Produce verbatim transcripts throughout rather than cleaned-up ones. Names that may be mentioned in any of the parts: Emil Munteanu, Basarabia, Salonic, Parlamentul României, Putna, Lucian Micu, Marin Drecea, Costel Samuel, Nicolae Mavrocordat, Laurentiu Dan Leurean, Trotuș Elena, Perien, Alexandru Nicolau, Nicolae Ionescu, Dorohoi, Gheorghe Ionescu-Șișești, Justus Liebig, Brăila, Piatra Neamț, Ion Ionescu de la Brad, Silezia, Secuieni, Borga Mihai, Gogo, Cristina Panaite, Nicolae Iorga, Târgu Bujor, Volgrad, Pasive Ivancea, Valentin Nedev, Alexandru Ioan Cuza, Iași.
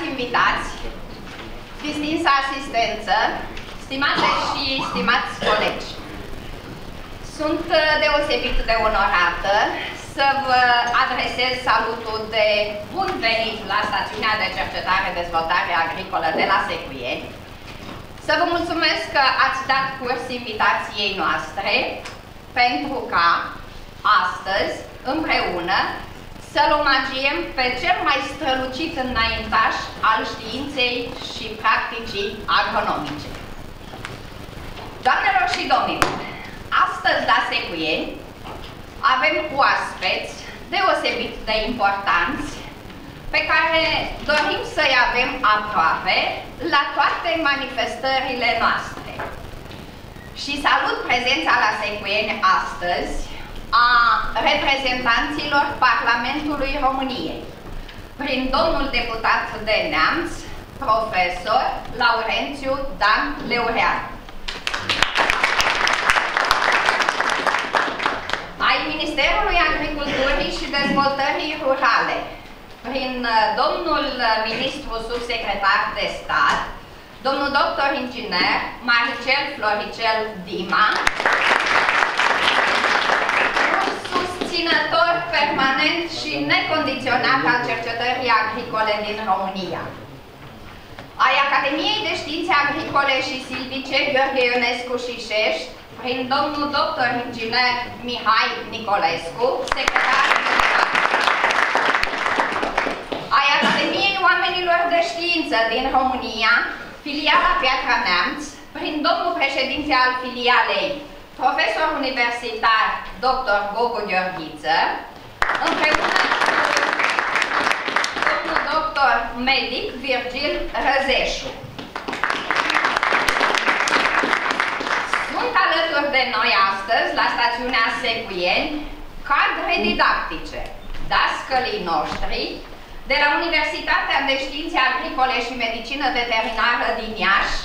Stimați invitați, distinsă asistență, stimate și stimați colegi, sunt deosebit de onorată să vă adresez salutul de bun venit la Stațiunea de Cercetare-Dezvoltare Agricolă de la Secuieni, să vă mulțumesc că ați dat curs invitației noastre pentru ca astăzi, împreună, să-l omagiem pe cel mai strălucit înaintaș al științei și practicii agronomice. Doamnelor și domnilor, astăzi la Secuieni avem oaspeți deosebit de importanți pe care dorim să-i avem aproape la toate manifestările noastre. Și salut prezența la Secuieni astăzi a reprezentanților Parlamentului României, prin domnul deputat de Neamț, profesor Laurentiu Dan Leurean, ai Ministerului Agriculturii și Dezvoltării Rurale, prin domnul ministru subsecretar de stat, domnul doctor inginer Marcel Floricel Dima, susținător permanent și necondiționat al cercetării agricole din România, ai Academiei de Științe Agricole și Silvice Gheorghe Ionescu-Șișești, prin domnul doctor inginer Mihai Nicolescu, secretar ai Academiei Oamenilor de Știință din România, filiala Piatra Neamț, prin domnul președinte al filialei, profesor universitar, doctor Gogo împreună cu domnul doctor medic Virgil Răzeșu. Sunt alături de noi astăzi, la stațiunea Secuieni, cadre didactice, dascălii noștri, de la Universitatea de Științe Agricole și Medicină Veterinară din Iași,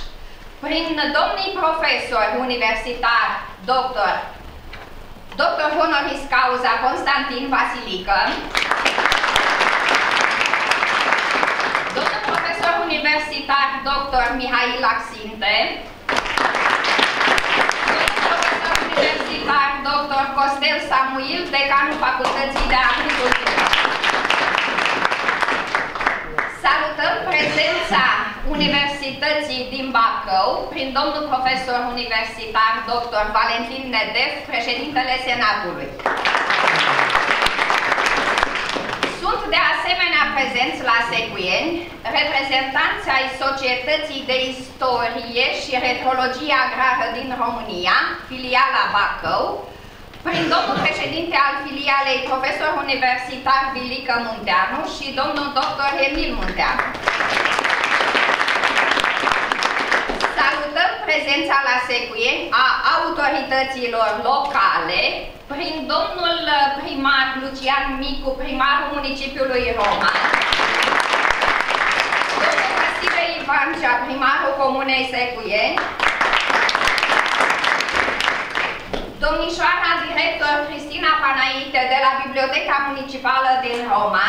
prin domnii profesori universitari, doctor, doctor honoris causa Constantin Vasilica, domnul profesor universitar, doctor Mihail Axinte, domnul profesor universitar, doctor Costel Samuel, decanul Facultății de Agricultură. Salutăm prezența Universității din Bacău, prin domnul profesor universitar, doctor Valentin Nedev, președintele Senatului. Sunt de asemenea prezenți la Secuieni reprezentanți ai Societății de Istorie și Retrologie Agrară din România, filiala Bacău, prin domnul președinte al filialei, profesor universitar Vilică Munteanu și domnul doctor Emil Munteanu. Salutăm prezența la Secuieni a autorităților locale, prin domnul primar Lucian Micu, primarul municipiului Roma, domnul Pasive Ivancea, primarul comunei Secuieni, domnișoara director Cristina Panaite de la Biblioteca Municipală din Roma,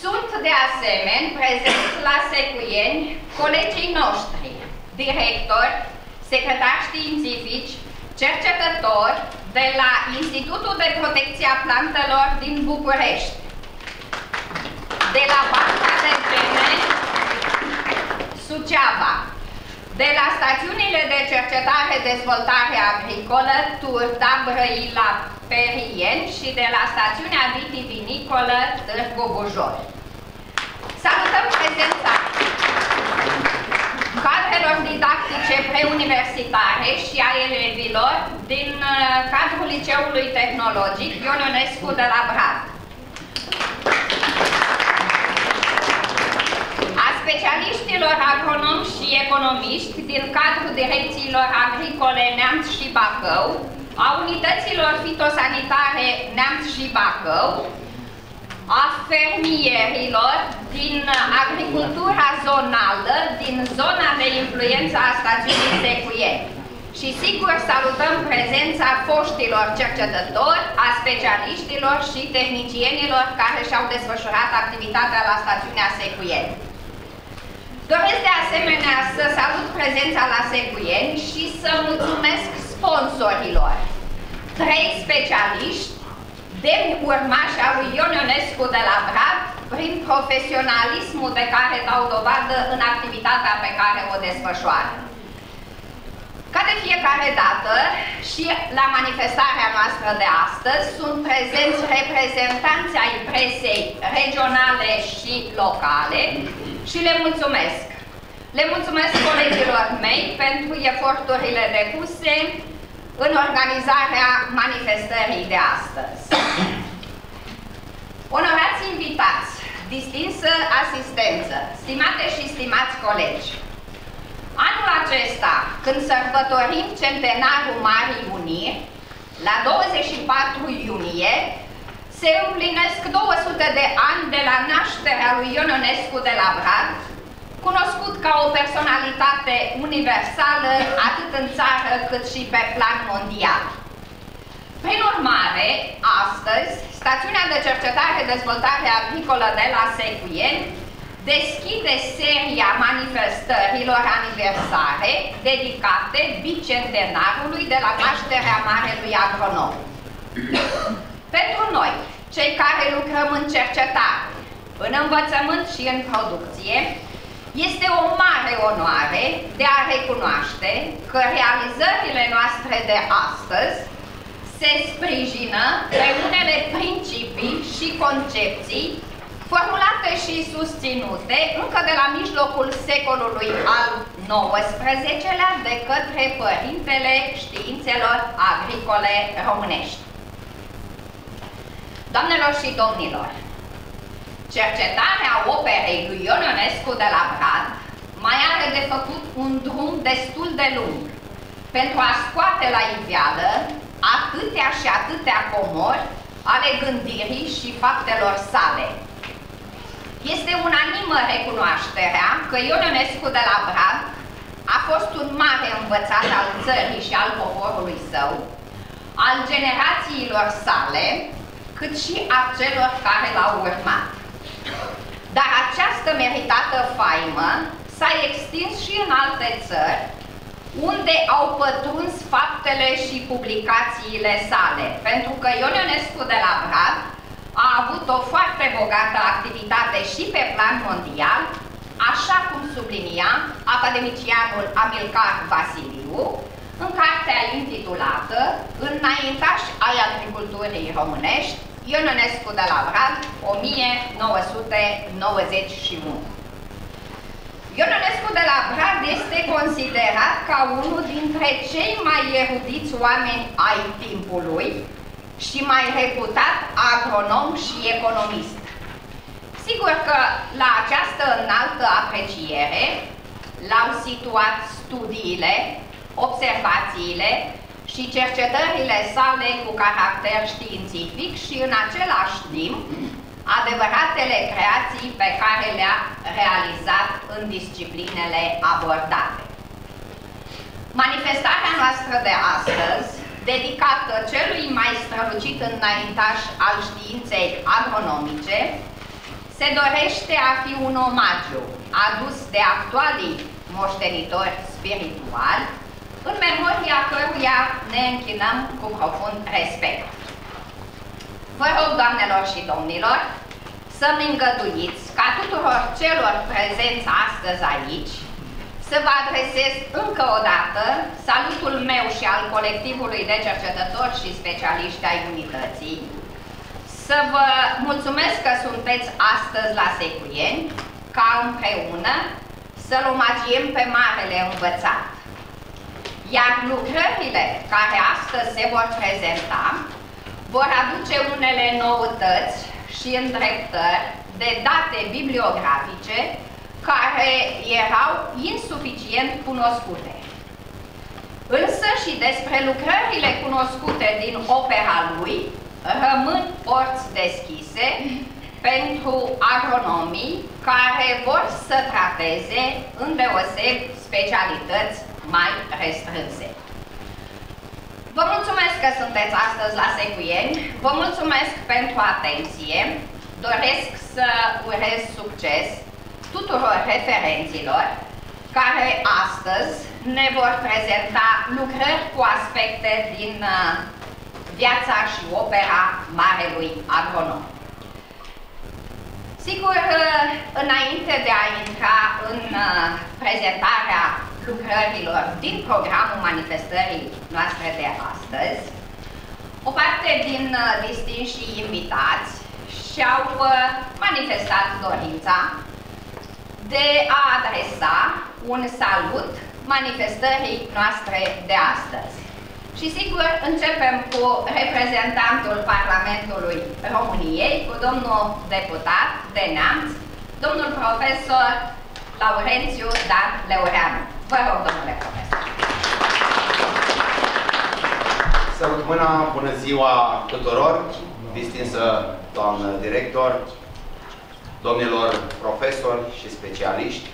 sunt de asemenea prezenți la Secuieni colegii noștri, directori, secretari științifici, cercetători de la Institutul de Protecție a Plantelor din București, de la Banca de Pene Suceava, de la stațiunile de cercetare-dezvoltare agricolă Turda, Brăila, Perien și de la stațiunea vitivinicolă Târgu Bujor. Salutăm prezența cadrelor didactice preuniversitare și a elevilor din cadrul Liceului Tehnologic Ion Ionescu de la Brad, a specialiștilor agronomi și economiști din cadrul direcțiilor agricole Neamț și Bacău, a unităților fitosanitare Neamț și Bacău, a fermierilor din agricultura zonală, din zona de influență a stațiunii Secuieni și sigur salutăm prezența foștilor cercetători, a specialiștilor și tehnicienilor care și-au desfășurat activitatea la stațiunea Secuieni. Doresc de asemenea să salut prezența la Secuieni și să mulțumesc sponsorilor. Trei specialiști, demni urmași a lui Ion Ionescu de la Brad, prin profesionalismul de care dau dovadă în activitatea pe care o desfășoară. Ca de fiecare dată și la manifestarea noastră de astăzi sunt prezenți reprezentanții ai presei regionale și locale și le mulțumesc. Le mulțumesc colegilor mei pentru eforturile depuse în organizarea manifestării de astăzi. Onorați invitați, distinsă asistență, stimate și stimați colegi, anul acesta, când sărbătorim centenarul Marii Uniri, la douăzeci și patru iunie, se împlinesc două sute de ani de la nașterea lui Ion Ionescu de la Brad, cunoscut ca o personalitate universală atât în țară cât și pe plan mondial. Prin urmare, astăzi, stațiunea de cercetare-dezvoltare agricolă de la Secuieni deschide seria manifestărilor aniversare dedicate bicentenarului de la nașterea marelui agronom. Pentru noi, cei care lucrăm în cercetare, în învățământ și în producție, este o mare onoare de a recunoaște că realizările noastre de astăzi se sprijină pe unele principii și concepții formulate și susținute încă de la mijlocul secolului al nouăsprezecelea de către părintele științelor agricole românești. Doamnelor și domnilor, cercetarea operei lui Ion Ionescu de la Brad mai are de făcut un drum destul de lung pentru a scoate la iveală atâtea și atâtea comori ale gândirii și faptelor sale. Este unanimă recunoașterea că Ion Ionescu de la Brad a fost un mare învățat al țării și al poporului său, al generațiilor sale, cât și a celor care l-au urmat. Dar această meritată faimă s-a extins și în alte țări, unde au pătruns faptele și publicațiile sale, pentru că Ion Ionescu de la Brad a avut o foarte bogată activitate și pe plan mondial, așa cum sublinia academicianul Amilcar Vasiliu în cartea intitulată Înaintași ai agriculturii românești, Ion Ionescu de la Brad, o mie nouă sute nouăzeci și unu. Ion Ionescu de la Brad este considerat ca unul dintre cei mai erudiți oameni ai timpului și mai reputat agronom și economist. Sigur că la această înaltă apreciere l-au situat studiile, observațiile și cercetările sale cu caracter științific și în același timp adevăratele creații pe care le-a realizat în disciplinele abordate. Manifestarea noastră de astăzi, dedicată celui mai strălucit înaintaș al științei agronomice, se dorește a fi un omagiu adus de actualii moștenitori spirituali, în memoria căruia ne închinăm cu profund respect. Vă rog, doamnelor și domnilor, să-mi îngăduiți ca tuturor celor prezenți astăzi aici să vă adresez încă o dată salutul meu și al colectivului de cercetători și specialiști ai unității, să vă mulțumesc că sunteți astăzi la Secuieni, ca împreună să-l omagiem pe marele învățat. Iar lucrările care astăzi se vor prezenta vor aduce unele noutăți și îndreptări de date bibliografice care erau insuficient cunoscute. Însă și despre lucrările cunoscute din opera lui rămân porți deschise pentru agronomii care vor să trateze îndeosebi specialități mai restrânse. Vă mulțumesc că sunteți astăzi la Secuieni, vă mulțumesc pentru atenție, doresc să urez succes tuturor referenților care astăzi ne vor prezenta lucrări cu aspecte din viața și opera marelui agronom. Sigur, înainte de a intra în prezentarea lucrărilor din programul manifestării noastre de astăzi, o parte din distinși invitați și-au manifestat dorința de a adresa un salut manifestării noastre de astăzi. Și sigur, începem cu reprezentantul Parlamentului României, cu domnul deputat de Neamț, domnul profesor Laurentiu Dan Leurean. Vă rog, domnule profesor. Salut mâna, bună ziua tuturor, distinsă doamnă director, domnilor profesori și specialiști,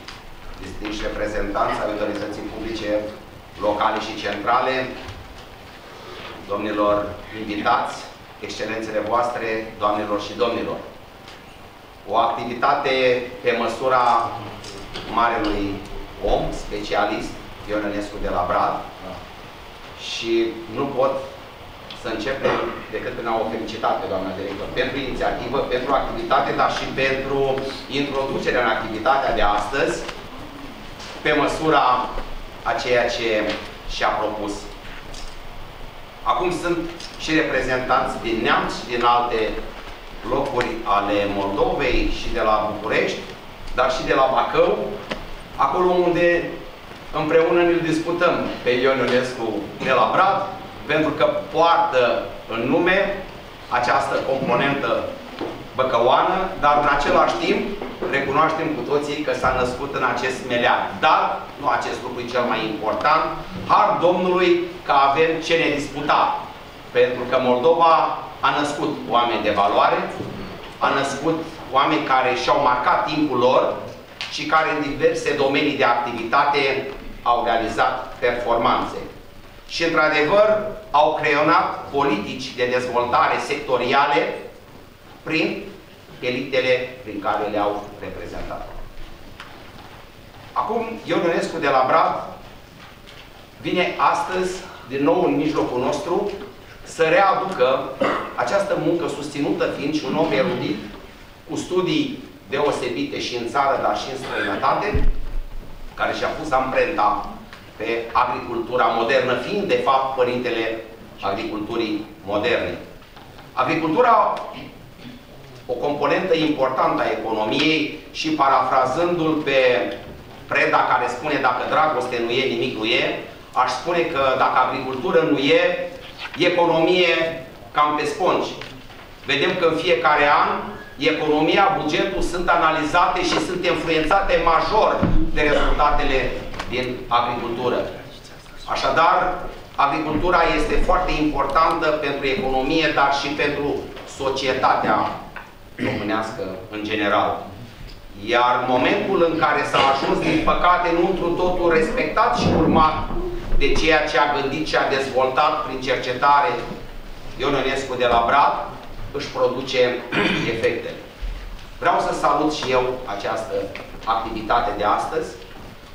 distinși reprezentanți ai autorității publice locale și centrale, domnilor invitați, excelențele voastre, doamnelor și domnilor. O activitate pe măsura marelui om, specialist, Ion Ionescu de la Brad, și nu pot să începem decât prin a o felicitate, doamna director, pentru inițiativă, pentru activitate, dar și pentru introducerea în activitatea de astăzi, pe măsura a ceea ce și-a propus. Acum sunt și reprezentanți din Neamț, din alte locuri ale Moldovei și de la București, dar și de la Bacău, acolo unde împreună ne discutăm pe Ion Ionescu de la Brad, pentru că poartă în nume această componentă băcăoană, dar în același timp recunoaștem cu toții că s-a născut în acest meleag. Dar nu acest lucru e cel mai important. Har Domnului că avem ce ne disputa. Pentru că Moldova a născut oameni de valoare, a născut oameni care și-au marcat timpul lor și care în diverse domenii de activitate au realizat performanțe. Și, într-adevăr, au creionat politici de dezvoltare sectoriale prin elitele prin care le-au reprezentat. Acum, Ion Ionescu de la Brad vine astăzi, din nou în mijlocul nostru, să readucă această muncă susținută, fiind și un om erudit, cu studii deosebite și în țară, dar și în străinătate, care și-a pus amprenta pe agricultura modernă, fiind, de fapt, părintele agriculturii moderne. Agricultura, o componentă importantă a economiei și parafrazându-l pe Preda, care spune dacă dragoste nu e, nimic nu e, aș spune că dacă agricultură nu e, economie cam pe sponci. Vedem că în fiecare an economia, bugetul sunt analizate și sunt influențate major de rezultatele din agricultură. Așadar, agricultura este foarte importantă pentru economie, dar și pentru societatea românească în general. Iar momentul în care s-a ajuns, din păcate, nu întru totul respectat și urmat de ceea ce a gândit și a dezvoltat prin cercetare Ion Ionescu de la Brad, își produce efectele. Vreau să salut și eu această activitate de astăzi.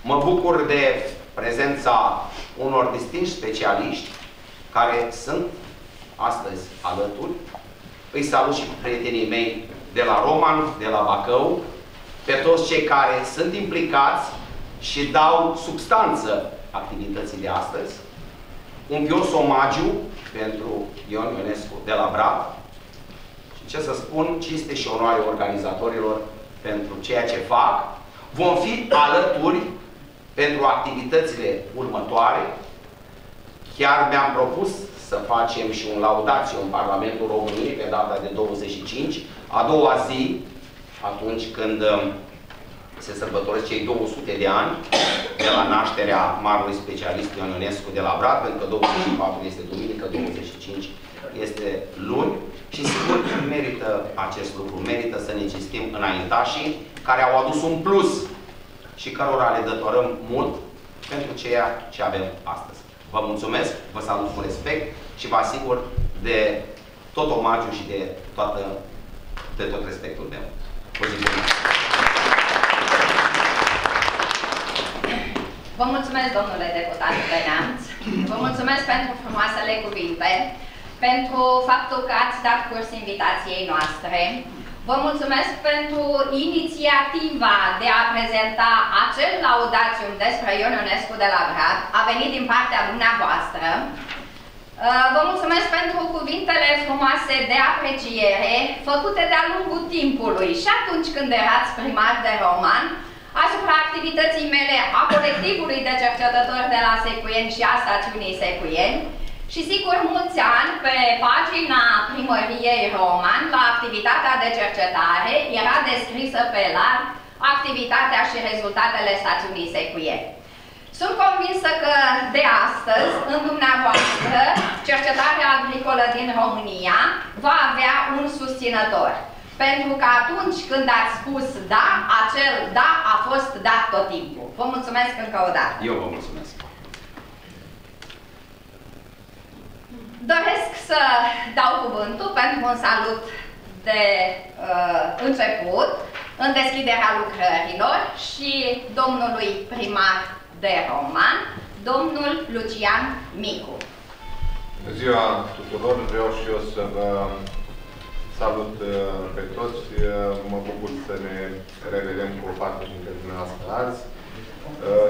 Mă bucur de prezența unor distinși specialiști care sunt astăzi alături. Îi salut și prietenii mei de la Roman, de la Bacău, pe toți cei care sunt implicați și dau substanță activității de astăzi. Un pios omagiu pentru Ion Ionescu de la Brad și, ce să spun, cinste și onoare organizatorilor pentru ceea ce fac. Vom fi alături pentru activitățile următoare. Chiar mi-am propus să facem și un laudațiu în Parlamentul României pe data de douăzeci și cinci, a doua zi, atunci când se sărbătoresc cei două sute de ani de la nașterea marului specialist Ion Ionescu de la Brad, pentru că douăzeci și patru este duminică, douăzeci și cinci este luni și sigur merită acest lucru, merită să ne cinstim înaintașii care au adus un plus și cărora le datorăm mult pentru ceea ce avem astăzi. Vă mulțumesc, vă salut cu respect și vă asigur de tot omagiul și de, toată, de tot respectul meu. O zi bună! Vă mulțumesc, domnule deputat de Neamț. Vă mulțumesc pentru frumoasele cuvinte, pentru faptul că ați dat curs invitației noastre. Vă mulțumesc pentru inițiativa de a prezenta acel laudațium despre Ion Ionescu de la Brad, a venit din partea dumneavoastră. Vă mulțumesc pentru cuvintele frumoase de apreciere făcute de-a lungul timpului și atunci când erați primar de Roman, asupra activității mele a colectivului de cercetători de la Secuieni și a stațiunii Secuieni. Și sigur, mulți ani pe pagina Primăriei Roman, la activitatea de cercetare, era descrisă pe larg activitatea și rezultatele stațiunii Secuieni. Sunt convinsă că de astăzi, în dumneavoastră, cercetarea agricolă din România va avea un susținător. Pentru că atunci când ați spus da, acel da a fost dat tot timpul. Vă mulțumesc încă o dată. Eu vă mulțumesc. Doresc să dau cuvântul pentru un salut de uh, început, în deschiderea lucrărilor și domnului primar de Roman, domnul Lucian Micu. Bună ziua tuturor, vreau și eu să vă salut pe toți, mă bucur să ne revedem cu o parte dintre dumneavoastră azi.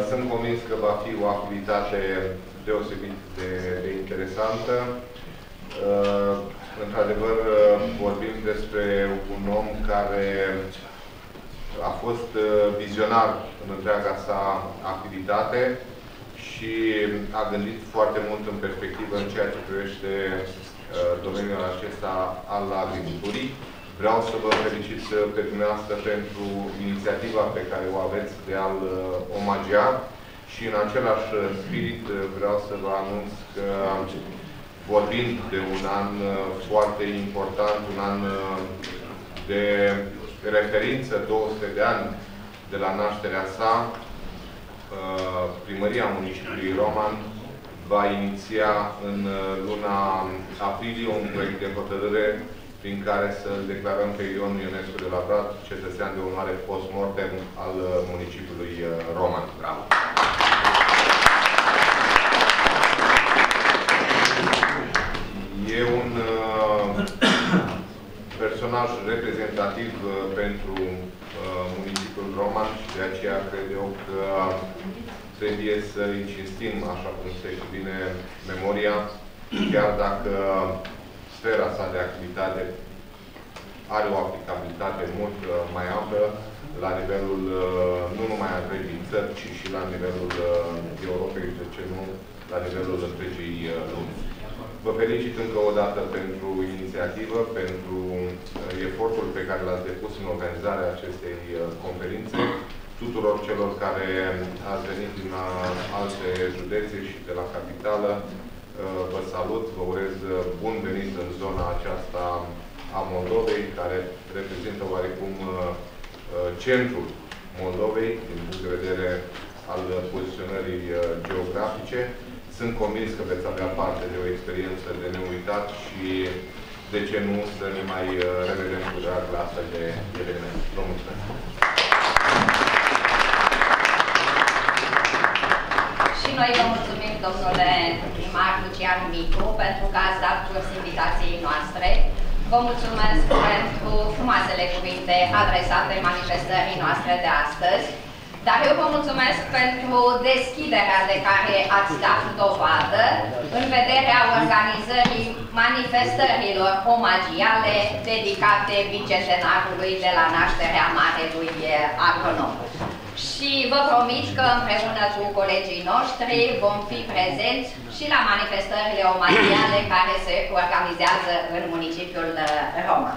Sunt convins că va fi o activitate deosebit de, de interesantă. Într-adevăr, vorbim despre un om care a fost vizionar în întreaga sa activitate și a gândit foarte mult în perspectivă în ceea ce privește domeniul acesta al agriculturii. Vreau să vă felicit pe dumneavoastră pentru inițiativa pe care o aveți de a-l omagia și în același spirit vreau să vă anunț că vorbim de un an foarte important, un an de referință, două sute de ani de la nașterea sa, Primăria Municipiului Roman va iniția în luna aprilie un proiect de hotărâre prin care să declarăm pe Ion Ionescu de la Brad cetățean de onoare post-mortem al municipiului Roman. Bravo! E un personaj reprezentativ pentru municipiul Roman și de aceea cred eu că trebuie să îi cinstim, așa cum se cuvine, memoria, chiar dacă sfera sa de activitate are o aplicabilitate mult mai amplă la nivelul nu numai a întregii țări, ci și la nivelul Europei, de ce nu, la nivelul întregii lumi. Vă felicit încă o dată pentru inițiativă, pentru efortul pe care l-ați depus în organizarea acestei conferințe, tuturor celor care ați venit din alte județe și de la capitală. Vă salut, vă urez bun venit în zona aceasta a Moldovei, care reprezintă oarecum centrul Moldovei, din punct de vedere al poziționării geografice. Sunt convins că veți avea parte de o experiență de neuitat și, de ce nu, să ne mai revedem cu drag la astfel de evenimente. Vă mulțumesc! Și noi vă mulțumim, domnule primar Lucian Micu, pentru că ați dat curs invitației noastre. Vă mulțumesc pentru frumoasele cuvinte adresate manifestării noastre de astăzi. Dar eu vă mulțumesc pentru deschiderea de care ați dat dovadă în vederea organizării manifestărilor omagiale dedicate bicentenarului de la nașterea marelui agronom. Și vă promit că împreună cu colegii noștri vom fi prezenți și la manifestările omagiale care se organizează în municipiul Roma.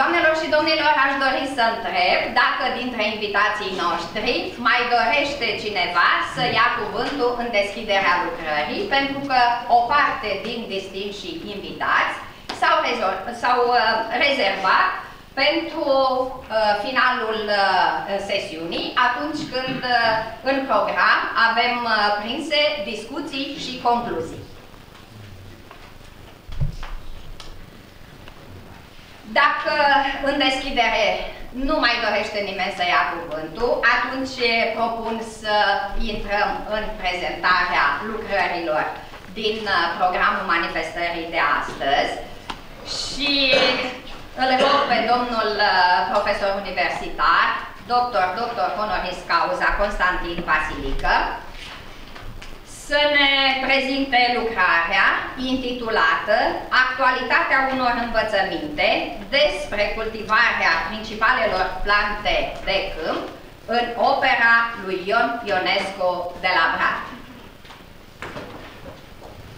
Doamnelor și domnilor, aș dori să întreb dacă dintre invitații noștri mai dorește cineva să ia cuvântul în deschiderea lucrării, pentru că o parte din distinși invitați s-au rezervat pentru uh, finalul uh, sesiunii, atunci când uh, în program avem uh, prinse discuții și concluzii. Dacă în deschidere nu mai dorește nimeni să ia cuvântul, atunci propun să intrăm în prezentarea lucrărilor din programul manifestării de astăzi și îl rog pe domnul profesor universitar, doctor, doctor honoris causa Constantin Vasilica, să ne prezinte lucrarea intitulată Actualitatea unor învățăminte despre cultivarea principalelor plante de câmp în opera lui Ion Ionescu de la Brad.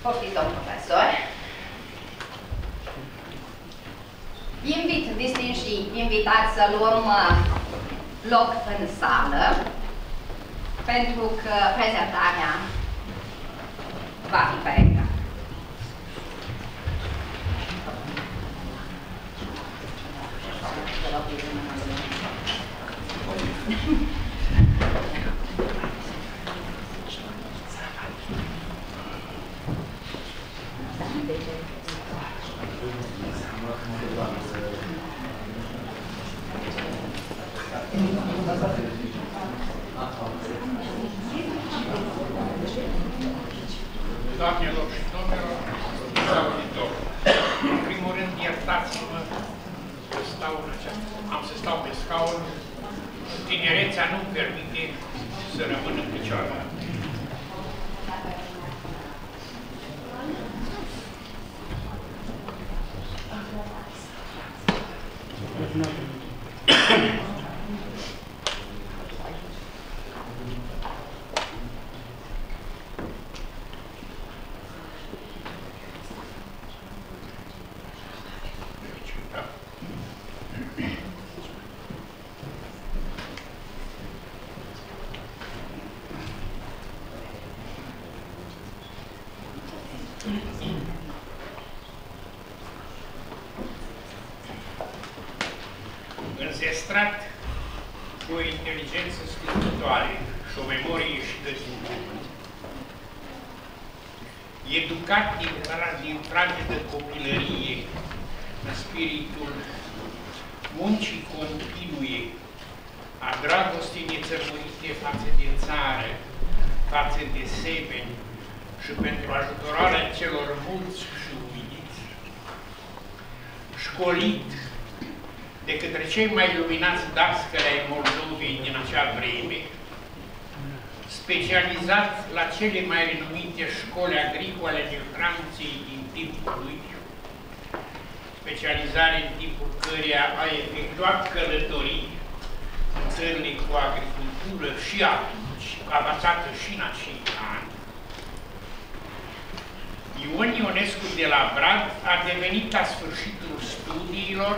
Poftiți, domn profesor! Invit distinși invitați să luăm loc în sală, pentru că prezentarea va fi pe ecran. Doamnelor și domnilor, auditori, în primul rând, iertați-mă că stau în această... Am să stau pe scaun, tinerețea nu-mi permite să rămân în picioare. Înzestrat cu o inteligență scriptutoare și o memorie ieșită din cuvânt, educat din fragedă copilărie în spiritul muncii continue, a dragostei nețărmurite față de țară, față de semeni și pentru ajutorarea celor mulți și umiliți, școlit de către cei mai luminați dascări ai Moldovei din acea vreme, specializat la cele mai renumite școli agricole din Franței din timpul lui, specializare în timpul căreia a efectuat călătorii în țările cu agricultură și atunci, avansată și în acei ani, Ion Ionescu de la Brad a devenit, la sfârșitul studiilor,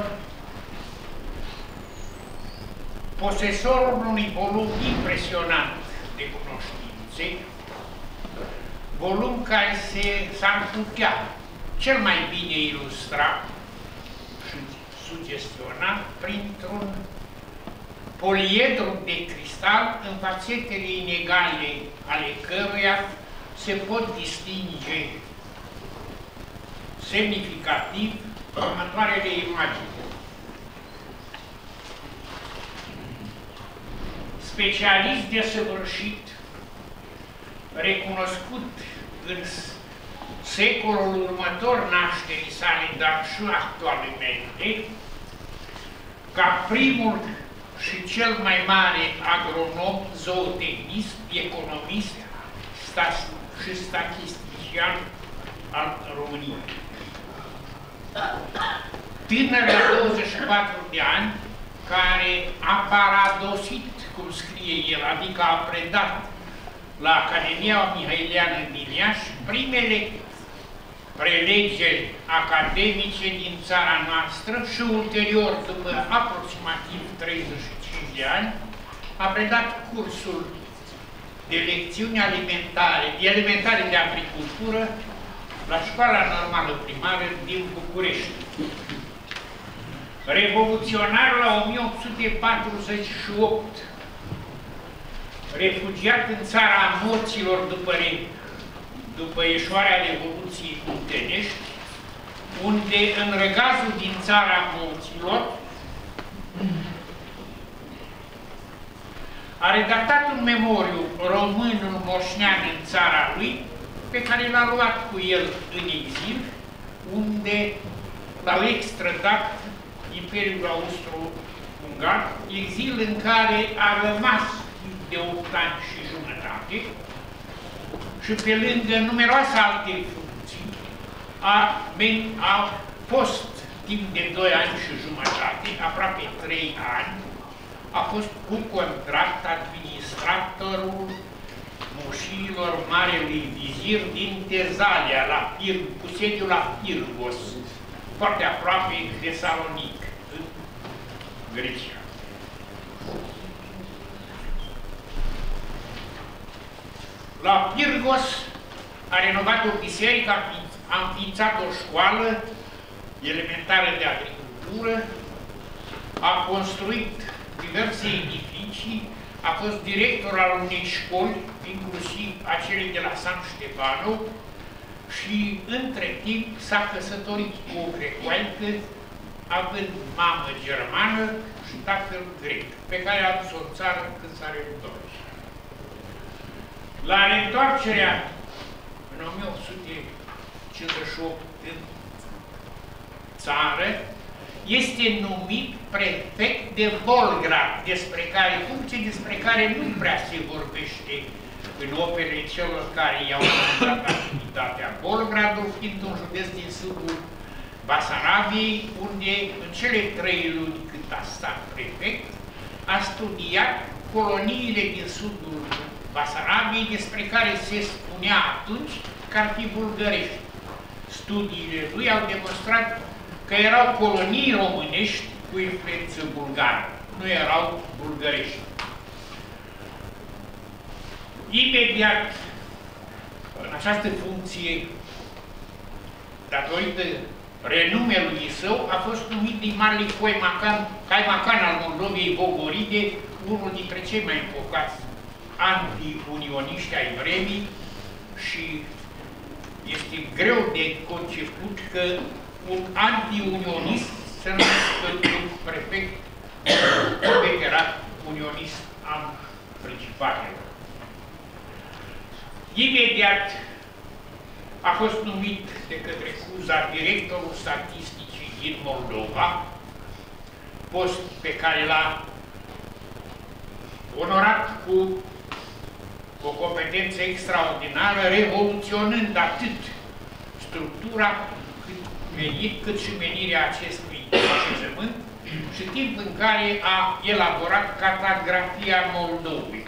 posesorul unui volum impresionant de cunoștințe, volum care s-ar putea cel mai bine ilustra și sugestiona printr-un poliedru de cristal în fațetele inegale ale căruia se pot distinge semnificativ următoarele imagini. Specialist desăvârșit, recunoscut în secolul următor nașterii sale, dar și actualmente, ca primul și cel mai mare agronom, zootechnist, economist și statistician al României. Tânăr la douăzeci și patru de ani, care a paradosit, cum scrie el, adică a predat la Academia Mihaileană din Iași primele prelegeri academice din țara noastră și ulterior, după aproximativ treizeci și cinci de ani, a predat cursul de lecțiuni alimentare, elementare de agricultură la Școala Normală Primară din București. revoluționar la o mie opt sute patruzeci și opt, refugiat în Țara Morților după, după ieșoarea Revoluției Muntenești, unde în răgazul din Țara Morților a redactat un memoriu românul moșnean în țara lui, pe care l-a luat cu el în exil, unde l-au extradat Imperiul Austro-Ungar, exil în care a rămas de opt ani și jumătate și pe lângă numeroase alte funcții a, a fost timp de doi ani și jumătate, aproape trei ani, a fost cu contract administratorul moșiilor Marelui Vizir din Tezalia, la Pir, cu sediu la Pirgos, foarte aproape de Salonic, în Grecia. La Pirgos a renovat o biserică, a înființat o școală elementară de agricultură, a construit diverse edificii, a fost director al unei școli, inclusiv a celei de la San Ștefano, și între timp s-a căsătorit cu o grecoaică, având mamă germană și tatăl grec, pe care a dus-o în țară când s-a reîntors. La reîntoarcerea în o mie opt sute cincizeci și opt în țară, este numit prefect de Volgrad, despre care, funcție despre care nu prea se vorbește în operele celor care i-au prezentat activitatea. Volgradul fiind un județ din sudul Basarabiei, unde în cele trei luni cât a stat prefect, a studiat coloniile din sudul Basarabiei, despre care se spunea atunci că ar fi bulgărești. Studiile lui au demonstrat că erau colonii românești cu influență bulgară, nu erau bulgărești. Imediat, în această funcție, datorită renumelui său, a fost numit din marele caimacan al Moldoviei Bogoride, unul dintre cei mai invocați anti-unioniști ai vremii, și este greu de conceput că un anti-unionist se numește un prefect veteran unionist al principatelor. Imediat a fost numit de către Cuza directorul statisticii din Moldova, post pe care l-a onorat cu o competență extraordinară, revoluționând atât structura cât și menirea acestui așezământ, și timp în care a elaborat cartografia Moldovei.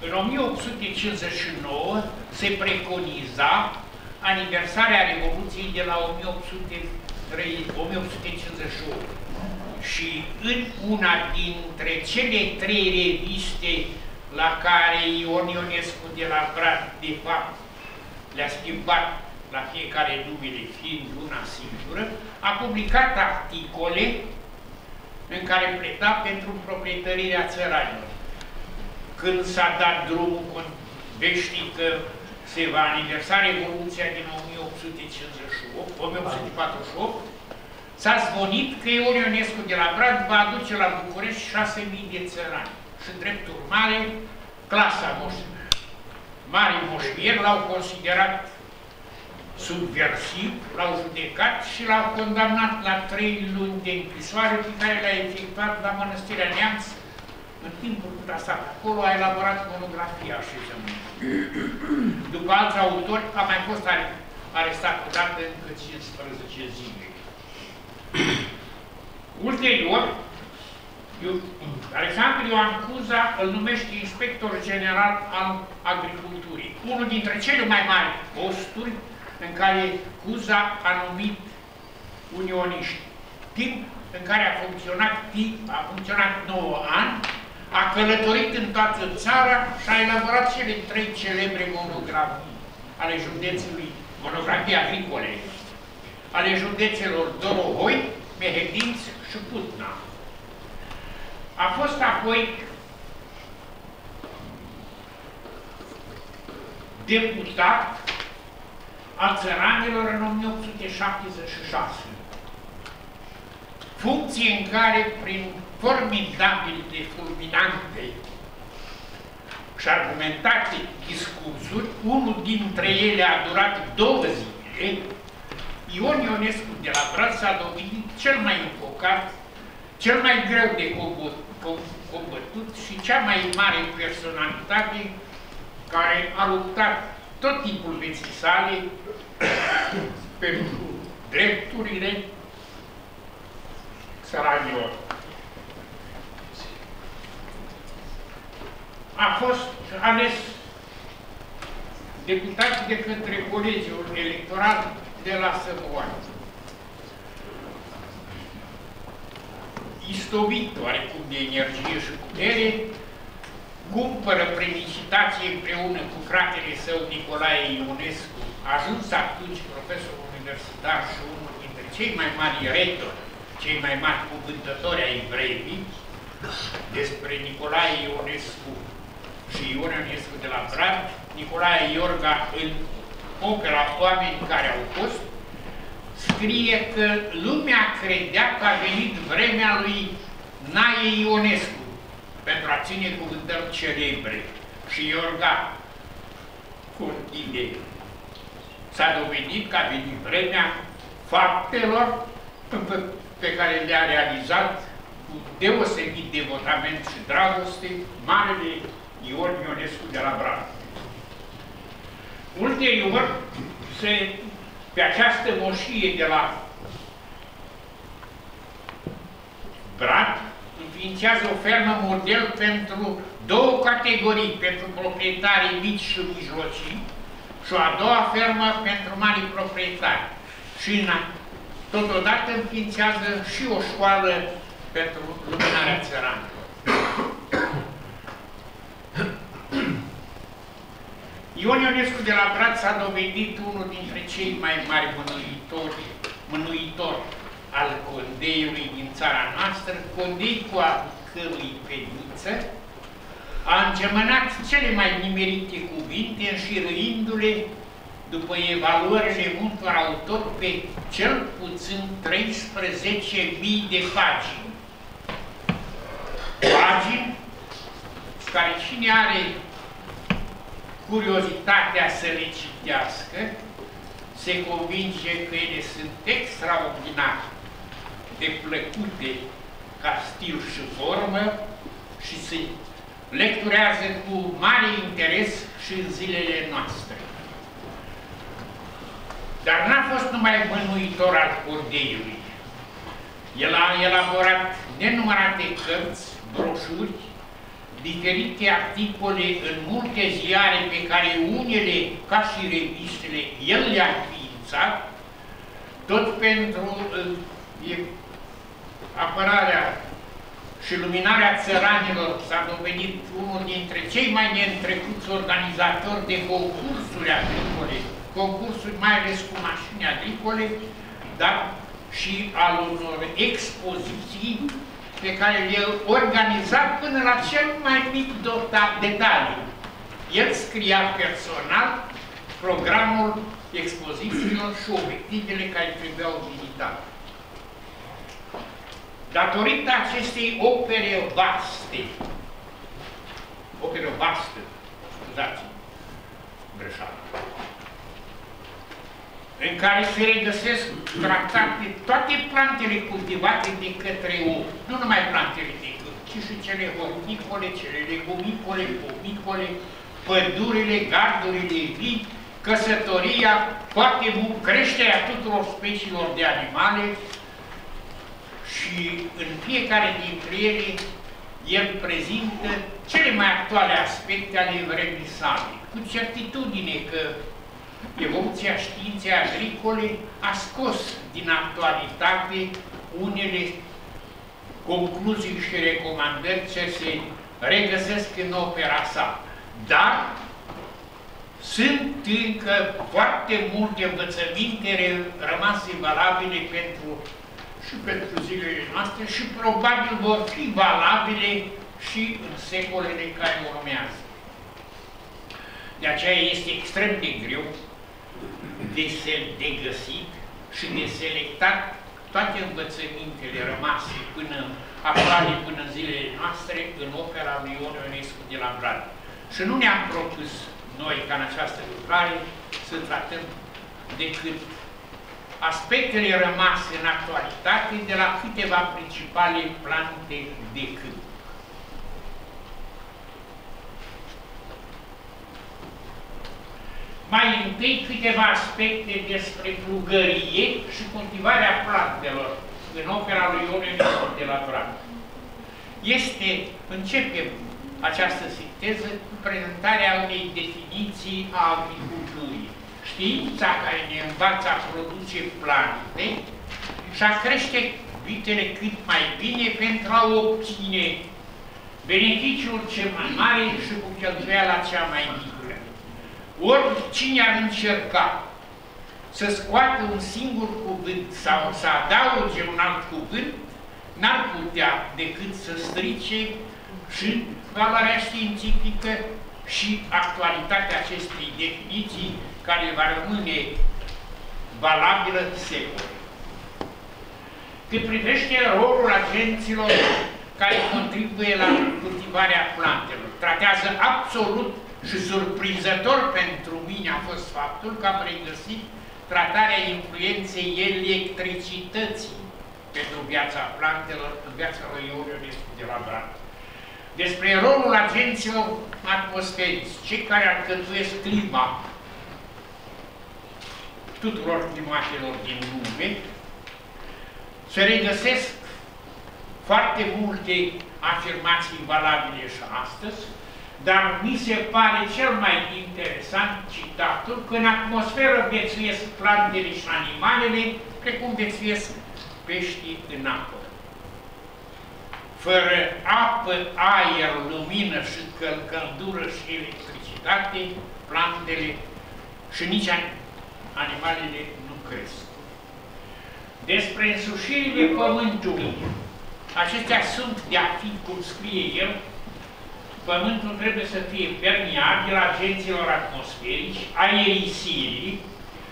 În o mie opt sute cincizeci și nouă se preconiza aniversarea Revoluției de la o mie opt sute cincizeci și opt și în una dintre cele trei reviste la care Ion Ionescu de la Brad, de fapt, le-a schimbat la fiecare numele, fiind una singură, a publicat articole în care pleda pentru proprietărirea țăranilor. Când s-a dat drumul cu veștii că se va aniversa Revoluția din o mie opt sute cincizeci și opt, o mie opt sute patruzeci și opt, s-a zvonit că Ion Ionescu de la Brad va aduce la București șase mii de țărani. Și, drept urmare, clasa moșilor, mari moșieri l-au considerat subversiv, l-au judecat și l-au condamnat la trei luni de închisoare, pe care l-a efectuat la Mănăstirea Neamț. În timpul cât a stat acolo, a elaborat monografia așezământului. După alți autori, a mai fost arestat odată încă cincisprezece zile. Ulterior, Alexandru Ioan Cuza îl numește inspector general al agriculturii, unul dintre cele mai mari posturi în care Cuza a numit unioniști, timp în care a funcționat, a funcționat nouă ani, a călătorit în toată țara și a elaborat cele trei celebre monografii ale județului monografii agricole ale județelor Dorohoi, Mehedinț și Putna. A fost apoi deputat al țăranilor în o mie opt sute șaptezeci și șase, funcție în care, prin formidabil de fulminante și argumentate discursuri, unul dintre ele a durat două zile, Ion Ionescu de la Brad s-a dovedit cel mai invocat, cel mai greu de combătut și cea mai mare personalitate care a luptat tot timpul vieții sale pentru drepturile țăranilor. A fost ales deputat de către Colegiul Electoral de la Săvoani. Istovit oarecum de energie și putere, cumpără prin licitație împreună cu fratele său Nicolae Ionescu, ajuns atunci profesor universitar și unul dintre cei mai mari retori, cei mai mari cuvântători ai vremii. Despre Nicolae Ionescu și Ion Ionescu de la Brad, Nicolae Iorga, în opera Oameni care au fost, scrie că lumea credea că a venit vremea lui Nae Ionescu pentru a ține cuvântări celebre. Și Iorga, contine, s-a dovedit că a venit vremea faptelor pe care le-a realizat cu deosebit devotament și dragoste marele Ion Ionescu de la Brad. Ulterior, se, pe această moșie de la Brad, înființează o fermă model pentru două categorii, pentru proprietarii mici și mijlocii și o a doua fermă pentru mari proprietari. Și totodată înființează și o școală pentru lumânarea țăranilor. Ion Ionescu de la Brad s-a dovedit unul dintre cei mai mari mânuitori, mânuitori al condeiului din țara noastră, condei cu a cărui peniță a îngemânat cele mai nimerite cuvinte înșirâindu-le după evaluările multor autori pe cel puțin treisprezece mii de pagini. Pagini care cine are curiozitatea să le citească, se convinge că ele sunt extraordinar de plăcute ca stil și formă și se lecturează cu mare interes și în zilele noastre. Dar n-a fost numai mânuitor al condeiului. El a elaborat nenumărate cărți, broșuri, diferite articole în multe ziare pe care unele, ca și revistele, el le-a înființat, tot pentru uh, apărarea și luminarea țăranilor. S-a dovedit unul dintre cei mai neîntrecuți organizatori de concursuri agricole, concursuri mai ales cu mașini agricole, dar și al unor expoziții pe care le-a organizat până la cel mai mic detaliu. El scria personal programul expozițiilor și obiectivele care trebuiau vizitate. Datorită acestei opere vaste, opere vaste, scuzați-mă, greșeală, în care se regăsesc tractate toate plantele cultivate de către om, nu numai plantele de câmp, ci și cele horticole, cele legumicole, pomicole, pădurile, gardurile vii, căsătoria, foarte mult, creșterea tuturor speciilor de animale și în fiecare dintre ele el prezintă cele mai actuale aspecte ale vremii sale, cu certitudine că evoluția științei agricole a scos din actualitate unele concluzii și recomandări ce se regăsesc în opera sa, dar sunt încă foarte multe învățăminte rămase valabile pentru, și pentru zilele noastre și probabil vor fi valabile și în secolele care urmează. De aceea este extrem de greu de, de găsit și de selectat toate învățămintele rămase până aproape până zilele noastre în opera lui Ion Ionescu de la Brad. Și nu ne-am propus noi, ca în această lucrare, să tratăm decât aspectele rămase în actualitate de la câteva principale plante de câmp. Mai întâi câteva aspecte despre plugărie și cultivarea plantelor în opera lui Ion Ionescu de la Brad. Este, începem această sinteză cu prezentarea unei definiții a agriculturii. Știința care ne învață a produce plante și a crește vitele cât mai bine pentru a obține beneficiul cel mai mare și cu cheltuiala cea mai mică. Oricine ar încerca să scoată un singur cuvânt sau să adauge un alt cuvânt, n-ar putea decât să strice și valoarea științifică și actualitatea acestei definiții care va rămâne valabilă secole. Cât privește rolul agenților care contribuie la cultivarea plantelor, tratează absolut și surprinzător pentru mine a fost faptul că am regăsit tratarea influenței electricității pentru viața plantelor, în viața lui Ion Ionescu de la Brad. Despre rolul agenților atmosferici, cei care alcătuiesc clima tuturor climatelor din lume, se regăsesc foarte multe afirmații valabile și astăzi, dar mi se pare cel mai interesant citatul că în atmosferă viețuiesc plantele și animalele, precum viețuiesc peștii în apă. Fără apă, aer, lumină și căldură și electricitate, plantele și nici animalele nu cresc. Despre însușirile pământului, acestea sunt de-a fi, cum scrie el, pământul trebuie să fie permeabil agenților atmosferici, aerisirii,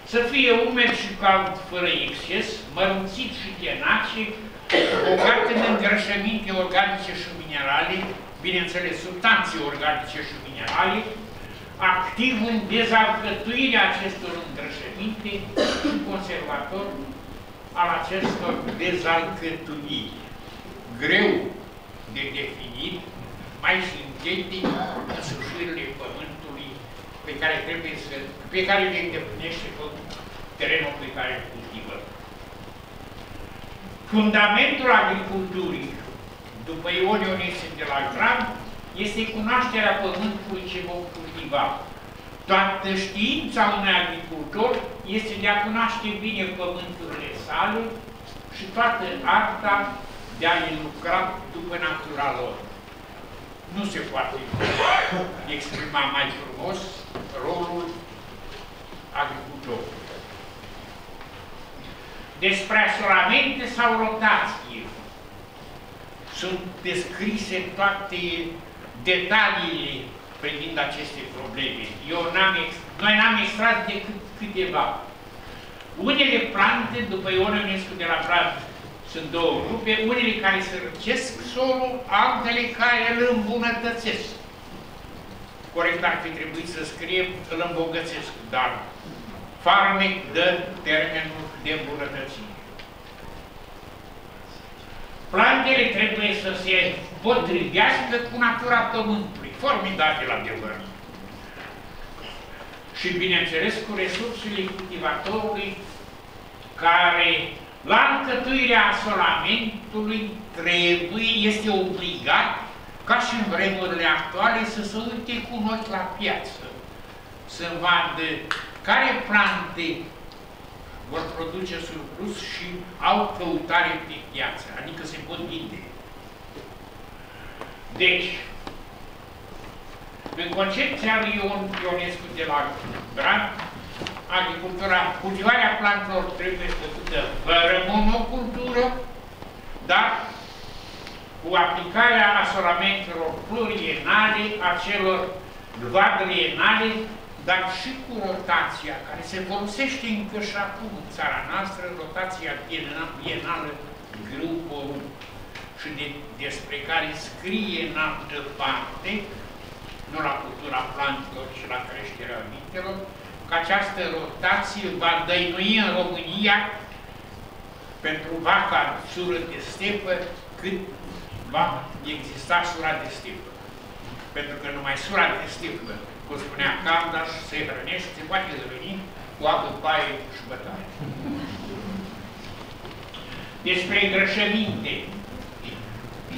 să fie umed și cald fără exces, mărunțit și tenace, bogat în îngrășăminte organice și minerale, bineînțeles, substanțe organice și minerale, activ în dezalcătuirea acestor îngrășăminte și conservator al acestor dezalcătuiri. Greu de definit, mai sintetic, însușirile pământului pe care trebuie să, pe care le îndeplinește tot terenul pe care îl cultivăm. Fundamentul agriculturii, după Ion Ionescu de la Brad, este cunoașterea pământului ce vom cultiva. Toată știința unui agricultor este de a cunoaște bine pământurile sale și toată arta de a le lucra după natura lor. Nu se poate exprima mai frumos rolul agricultorului. Despre asolamente sau rotație sunt descrise toate detaliile privind aceste probleme. Eu n-am Noi n-am extras decât câteva. Unele plante, după Ion Ionescu de la Brad, sunt două grupe, unele care sărăcesc solul, altele care îl îmbunătățesc. Corect ar fi trebuit să scrie, îl îmbogățesc, dar farmec dă termenul de îmbunătățire. Plantele trebuie să se potrivească cu natura pământului, formidabil adevărat. Și, bineînțeles, cu resursele cultivatorului care, la încătuirea asolamentului, trebuie, este obligat, ca și în vremurile actuale, să se uite cu un ochi la piață, să vadă care plante vor produce surplus și au căutare pe piață, adică se pot vinde. Deci, În concepția lui Ion Ionescu de la Brad, agricultura, cultivarea plantelor trebuie făcută fără monocultură, dar cu aplicarea asoramentelor plurienale, a celor quadrienale, dar și cu rotația, care se folosește încă și acum în țara noastră, rotația bienală grâu porumb, și de, despre care scrie în altă parte, nu la cultura plantelor, ci la creșterea mintelor, că această rotație va dăinui în România pentru vaca sură de stepă, cât va exista sura de stepă. Pentru că numai sura de stepă, cum spunea Caldaș, se hrănește, se poate hrăni cu apă, paie și bătaie. Despre îngrășăminte,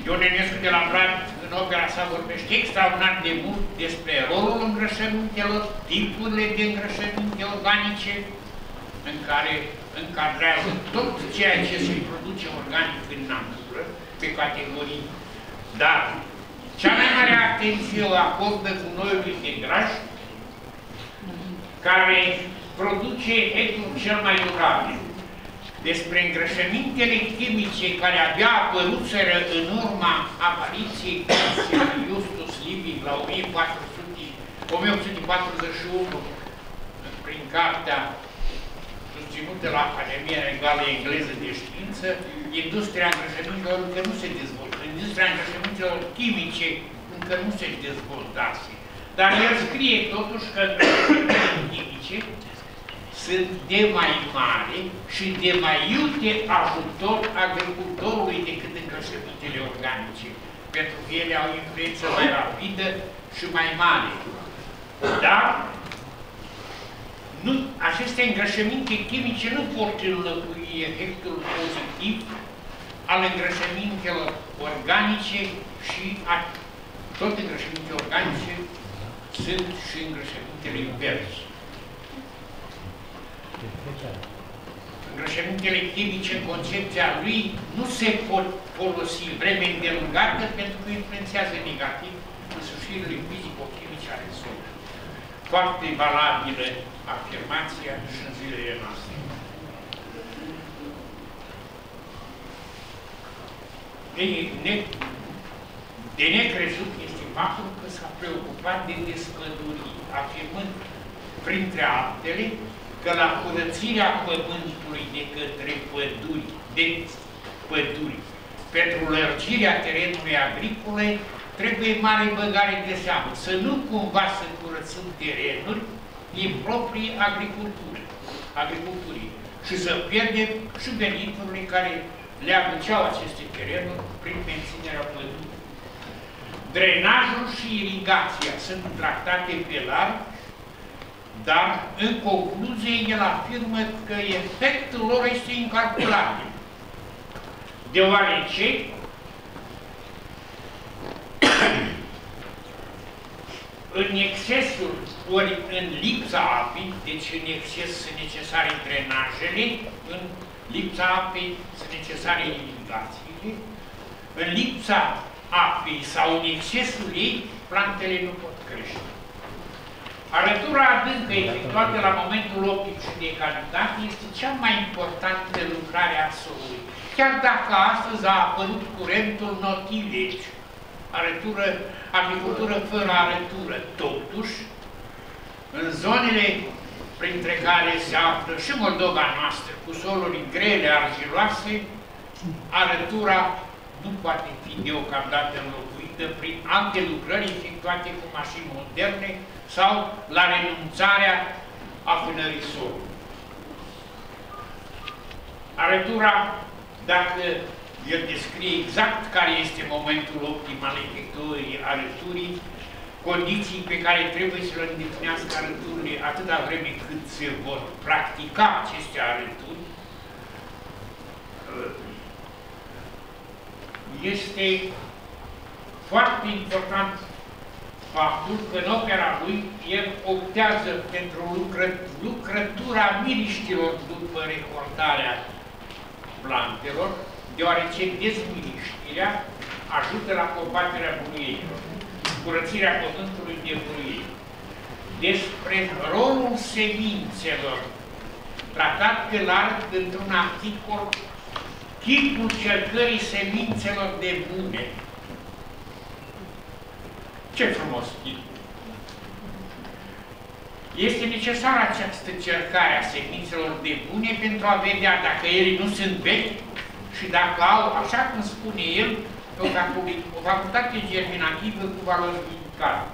Ion Ionescu de la Brad, în opera sa, vorbește extraordinar de mult despre rolul îngrășămintelor, tipurile de îngrășăminte organice, în care încadrează tot ceea ce se produce organic în natură, pe categorii. Dar cea mai mare atenție o acordă gunoiului de graș, care produce etul cel mai durabil. Despre îngrășămintele chimice care abia apăruseră în urma apariției lui Justus Liebig la o mie opt sute patruzeci și unu, prin cartea susținută la Academia Regală Engleză de Știință, industria îngrășămintelor încă nu se dezvoltă. Industria îngrășămintelor chimice încă nu se dezvoltase. Dar el scrie totuși că îngrășămintele chimice sunt de mai mare și de mai iute ajutor agricultorului decât îngrășămintele organice, pentru că ele au influență mai rapidă și mai mare. Dar nu, aceste îngrășăminte chimice nu pot înlăcui efectul pozitiv al îngrășămintelor organice și a, tot îngrășăminte organice sunt și îngrășămintele inverse. Îngrășămintele chimice, în concepția lui, nu se pot folosi vreme îndelungată pentru că influențează negativ însușirile fizico-chimice ale solului. Foarte valabilă afirmația și în zilele noastre. De, ne, de necrezut este faptul că s-a preocupat de despădurii, afirmând, printre altele, că la curățirea pământului de către păduri, de păduri, pentru lărgirea terenului agricole, trebuie mare băgare de seamă, să nu cumva să curățăm terenuri din proprii agriculturi, agriculturii, și să pierdem și veniturile care le aduceau aceste terenuri prin menținerea pădurii. Drenajul și irigația sunt tratate pe larg, dar, în concluzie, el afirmă că efectul lor este incalculabil, deoarece în excesul, ori în lipsa apei, deci în exces sunt necesare drenajele, în lipsa apei sunt necesare irigațiile, în lipsa apei sau în excesul ei, plantele nu pot crește. Arătura adâncă efectuată la momentul opticii de calitate este cea mai importantă lucrare a solului. Chiar dacă astăzi a apărut curentul notileci, arătură, agricultură fără arătură, totuși, în zonele printre care se află și Moldova noastră, cu soluri grele, argiloase, arătura nu poate fi deocamdată înlocuită prin alte lucrări efectuate cu mașini moderne, sau la renunțarea afânării solului. Arătura, dacă el descrie exact care este momentul optim al efectuării arăturii, condiții pe care trebuie să le îndeplinească arăturile atâta vreme cât se vor practica aceste arături, este foarte important faptul că în opera lui el optează pentru lucră, lucrătura miriștilor după recortarea plantelor, deoarece dezmiriștirea ajută la combaterea bunuielor. curățirea pământului de buruie, despre rolul semințelor, tratat pe larg într-un articol, tipul cercării semințelor de bune. Ce frumos tipul! Este necesară această cercare a semințelor de bune pentru a vedea dacă ele nu sunt vechi și dacă au, așa cum spune el, o facultate germinativă cu valorificare.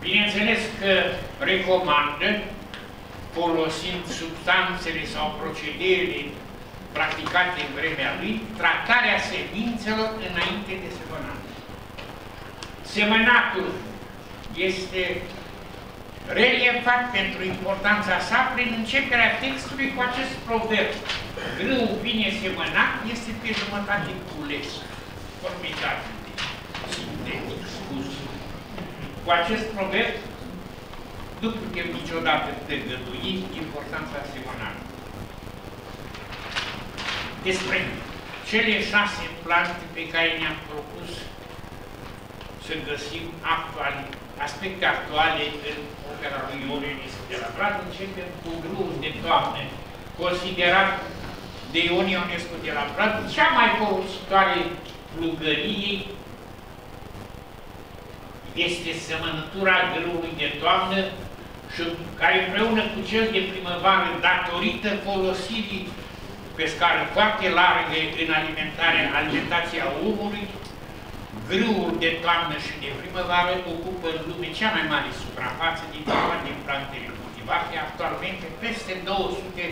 Bineînțeles că recomandă, folosind substanțele sau procedele practicate în vremea lui, tratarea semințelor înainte de semănat. Semănatul este reliefat pentru importanța sa prin începerea textului cu acest proverb. Grâul bine semănat este pe jumătate cules. Formidabil, sintetic, scuz. Cu acest proverb nu putem niciodată dezvălui importanța semănată. Despre cele șase plante pe care ne-am propus să găsim actuale, aspecte actuale în opera lui Ion Ionescu de la Brad, începem cu grâul de toamnă, considerat de Ion Ionescu de la Brad cea mai folositoare plugăriei. Este semănătura grâului de toamnă și care împreună cu cel de primăvară, datorită folosirii pe scară foarte largă în alimentarea, alimentația omului, grâul de toamnă și de primăvară ocupă în lume cea mai mare suprafață din toate din plantele cultivate, actualmente peste două sute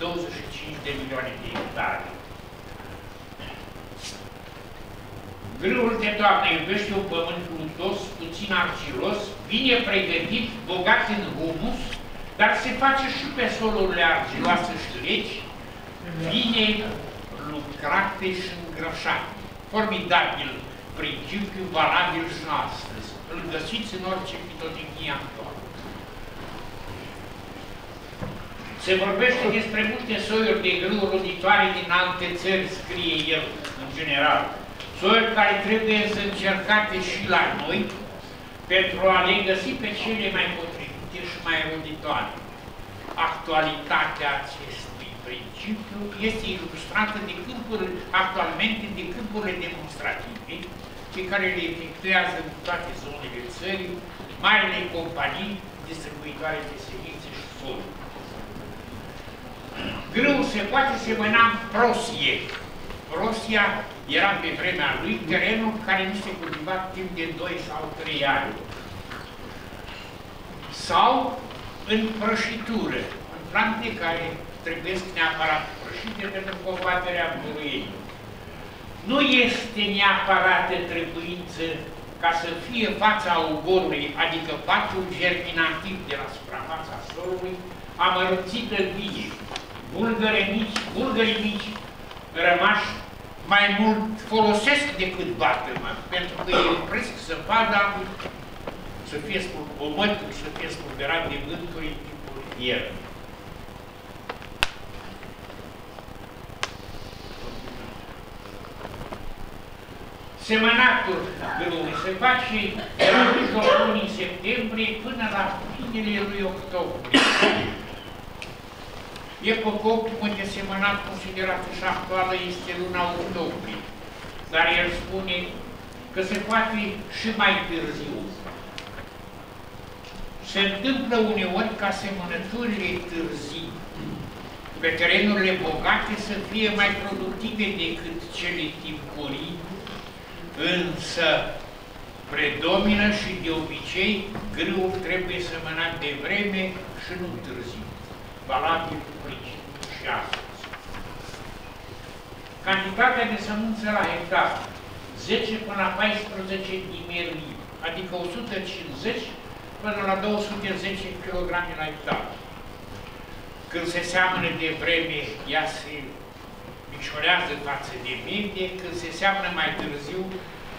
douăzeci și cinci de milioane de hectare. Grâul de toamnă iubește un pământ plutos, puțin argilos, bine pregătit, bogat în humus, dar se face și pe solurile argiloase și reci, bine lucrate și îngrășate. Formidabil principiu, valabil și astăzi. Îl găsiți în orice fitotehnie actuală. Se vorbește despre multe soiuri de grâuri roditoare din alte țări, scrie el, în general. Soiuri care trebuie să încercate și la noi pentru a le găsi pe cele mai potrivite și mai roditoare. Actualitatea acestui principiu este ilustrată de câmpuri, actualmente de câmpurile demonstrative pe care le efectuează în toate zonele țării, marile companii distribuitoare de semințe și soiuri. Grâul se poate semăna în prosie. Rosia era pe vremea lui terenul care nu se cultiva timp de doi sau trei ani. Sau în prășitură, în plante care trebuie neapărat prășite pentru combaterea buruiei. Nu este neapărat de trebuință ca să fie fața ogorului, adică patul germinativ de la suprafața solului, amărățită vie, bulgări mici, bulgări mici, rămași mai mult folosesc decât batăma, pentru că ei opresc zăpada să fie pământul, să fie spulberat de vânturi în timpul ierbii. Semănatul grâului se face de la mijlocul lunii septembrie până la finele lui octombrie. Epocopul de semănat considerat și actuală este luna octombrie, dar el spune că se poate și mai târziu. Se întâmplă uneori ca semănăturile târzii pe terenurile bogate să fie mai productive decât cele timpurii, însă predomină și de obicei grâul trebuie semănat de vreme și nu târziu. Valabil principiu și astăzi. Cantitatea de sămânță la hectar, zece până la paisprezece dimerii, adică o sută cincizeci până la două sute zece kilograme la hectar. Când se seamănă de vreme, ea se micșorează față de medie, când se seamănă mai târziu,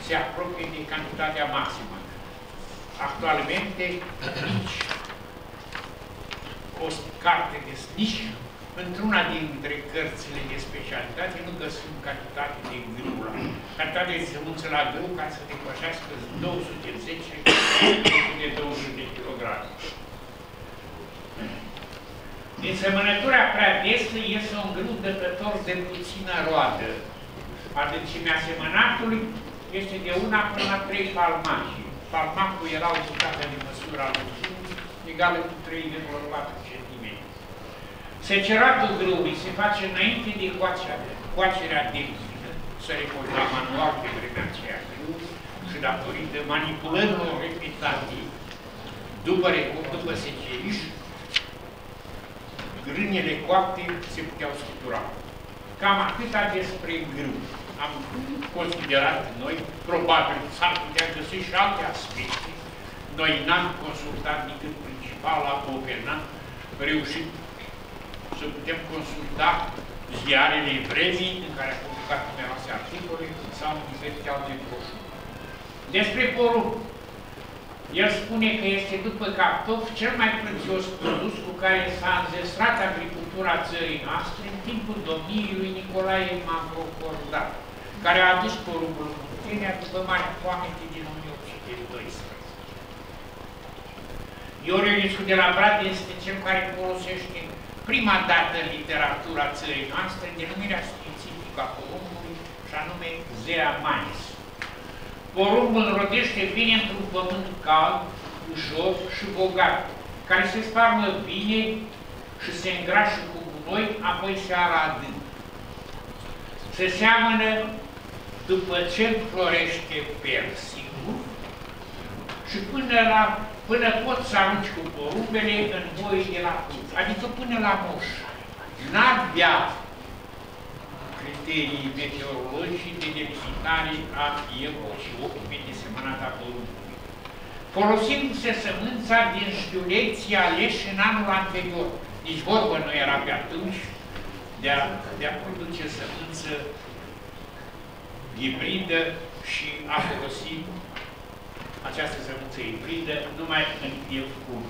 se apropie de cantitatea maximă. Actualmente, nici o carte de nici Într-una dintre cărțile de specialitate nu găsim cantitate de virgulă. Cantitate se mulță la greu ca să depășească două sute zece de douăzeci de kilograme. Însemănătura prea desă este un grâu dătător de puțină roadă. Adâncimea semănatului este de una până la trei palmaci. Palmacul era uzitată de măsura lungimii, egală cu trei virgulă patru centimetri. Seceratul grâului se face înainte de coacerea dentină, să recolta manual pe vremea aceea grâu și datorită manipulărilor repetativ, după, după seceriș, grânele coapte se puteau scutura. Cam atâta despre grâu. Am considerat noi, probabil, s-ar putea găsi și alte aspecte. Noi n-am consultat decât principala opera, reușit să putem consulta ziarele Evremii, în care a publicat numeroase articole, sau diferite alte broșuri. Despre porumb, el spune că este, după cartof, cel mai prețios produs cu care s-a înzestrat agricultura țării noastre în timpul domniei lui Nicolae Mavrocordat, care a adus porumbul în Muntenia după Marea Foamete din o mie opt sute doisprezece. Ion Ionescu de la Brad este cel care folosește prima dată în literatura țării noastre denumirea științifică a porumbului, și anume Zea Manis. Porumbul rodește bine într-un pământ cald, ușor și bogat, care se sparmă bine și se îngrașă cu gunoi, apoi se ară adânc. Se seamănă după ce florește persigur și până, la, până poți să arunci cu porumbele în boi de la tuț, adică până la moș. N-abia criterii meteorologice de delimitare a ierului și ocupe de semănata porumbului. Folosindu-se sămânța din știuleții aleși în anul anterior, nici vorbă nu era pe atunci de a, de a produce sămânță hibridă și a folosi această sămânță hibridă numai în E unu.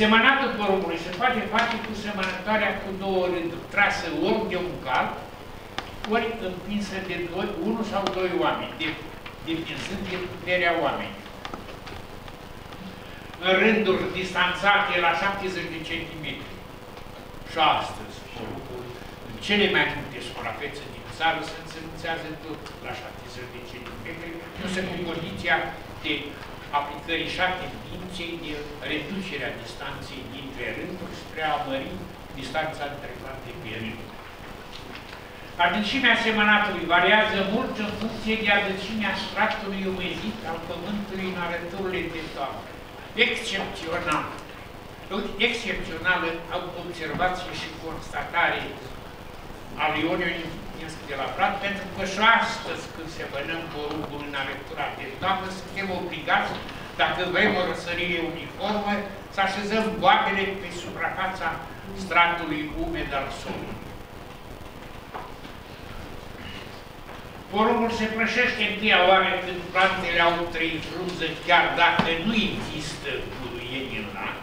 Semănatul porumbului se poate face cu semănătoarea cu două rânduri, trasă ori de un cal, ori împinsă de doi, unul sau doi oameni, depinzând de puterea oamenilor. În rânduri distanțate la șaptezeci de centimetri. Și astăzi, porumbul, în cele mai multe suprafețe din țară se însemnțează tot la șaptezeci de centimetri, însă cu condiția de aplicării șapte dinței de reducerea distanței dintre rânduri spre a mări distanța între toate pe rânduri. Adâncimea semănatului variază mult în funcție de adâncimea stratului umezit al pământului în arăturile de toamnă. Excepțional, excepțională observație și constatare al Ion Ionescu de la Brad, pentru că și astăzi când semănăm porumbul în arătura de toamnă, suntem obligați, dacă vrem o răsărire uniformă, să așezăm boabele pe suprafața stratului umed al solului. Porumbul se prășește întâia oară când plantele au trei frunze, chiar dacă nu există buruieni în lac.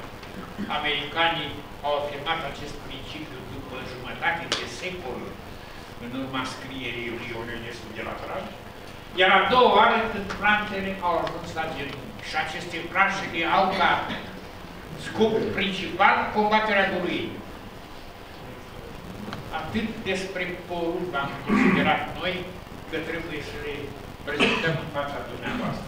Americanii au afirmat acest principiu după jumătate de secol, în urma scrierii lui Ion Ionescu de la Brad, iar a doua oară când plantele au ajuns la genunchi. Și aceste prașele au ca scop principal combaterea buruienii. Atât despre porumb am considerat noi că trebuie să le prezentăm în fața dumneavoastră.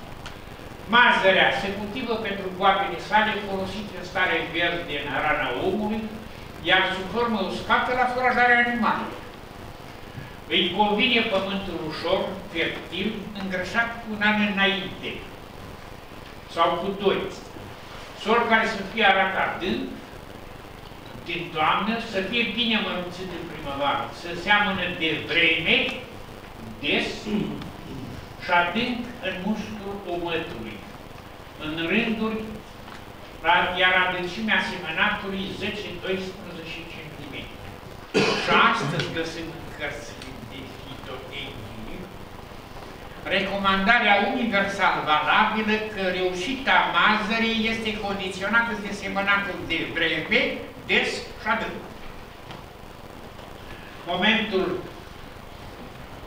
Mazărea se cultivă pentru boabele sale folosite în stare verde în rana omului, iar sub formă uscată la furajarea animalelor. Îi convine pământul ușor, fertil, îngrășat cu un an înainte sau cu doi. Sori care să fie arat adânc din toamnă, să fie bine mărunțit în primăvară, să seamănă de vreme, des și adânc în mușchiul omătului, în rânduri, iar adâncimea semănatului zece, doisprezece centimetri. Și astăzi găsim în cărți de fitotehnie recomandarea universal valabilă că reușita mazării este condiționată de semănatul de breve, des și adânc. momentul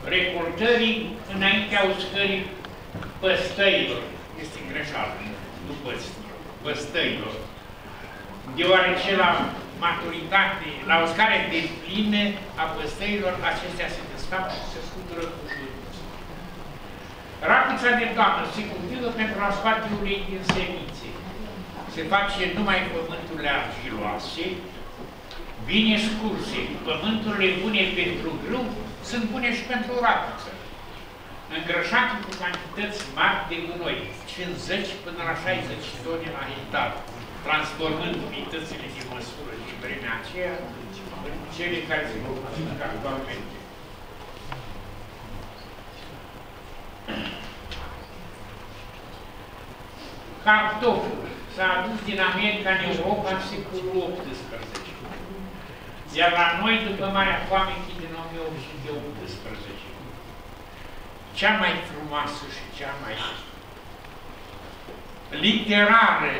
recoltării înaintea uscării păstăilor. Este greșeală, nu păstăilor. Deoarece la maturitate, la uscare de pline a păstăilor, acestea se desfac și se scutură cu jurul. Rapița de toamnă se cultivă pentru a scoate ulei din semințe. Se face numai în pământurile argiloase, bine scurse. Pământurile bune pentru grâu sunt bune și pentru rapiță. Îngrășate cu cantități mari de gunoi, cincizeci până la șaizeci tone la hectar, transformând unitățile din măsură din vremea aceea în cele care se vor aplica actualmente. Cartoful s-a adus din America în Europa în secolul optsprezece, iar la noi după Marea Foamete din o mie opt sute optsprezece. Cea mai frumoasă și cea mai literară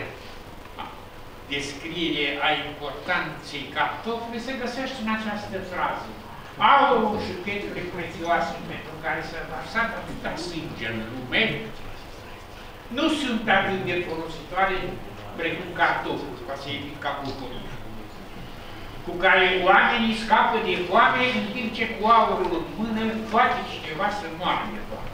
descriere a importanței cartofului se găsește în această frază. Aurul și pietrele prețioase pentru care s-a lăsat atâta sânge în lume nu sunt atât de folositoare precum cartoful, ca să evit capul cu care oamenii scapă de foame, în timp ce cu aurul în mână face cineva să moară de foame.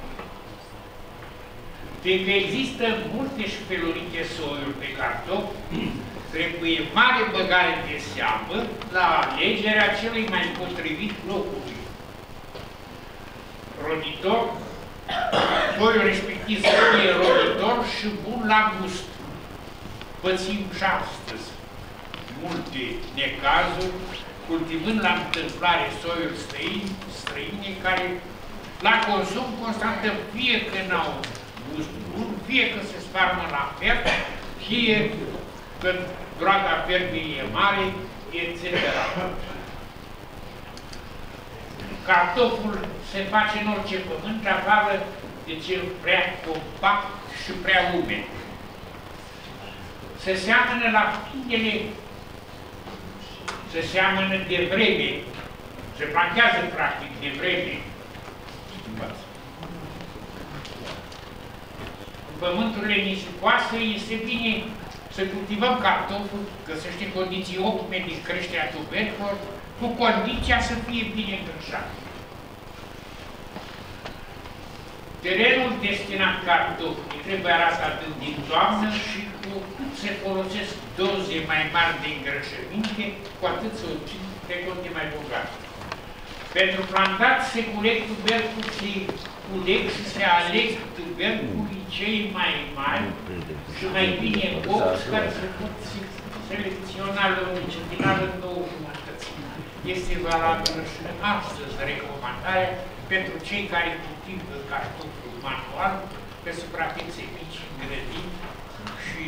Fiindcă există multe și felurite soiuri de cartof, trebuie mare băgare de seamă la alegerea celui mai potrivit locului. Roditor, soiul respectiv să fie roditor și bun la gust. Pățim și astăzi multe necazuri, cultivând la întâmplare soiuri străini, străine care la consum constată fie că n-au gust bun, fie că se sparmă la pert, fie că groada perbii e mare, et cetera. Cartoful se face în orice pământ, afară de cel prea compact și prea umed. Se seamănă la finele Se seamănă de vreme, se plantează practic de vreme. În pământurile nisipoase este bine să cultivăm cartoful, găsește condiții optime din creșterea tubercilor, cu condiția să fie bine îngrijat. Terenul destinat cartofului trebuie arasat din toamnă și cu cât se folosesc doze mai mari de îngrășăminte, cu atât se obțin recolte mai bogate. Pentru plantat se culeg tubercuri, se culeg și se aleg tubercurii cei mai mari și mai bine opți care se pot selecționa longitudinal în două jumătăți. Este valabilă și astăzi recomandarea pentru cei care cultivă cartoful manual pe suprafețe mici în grădini și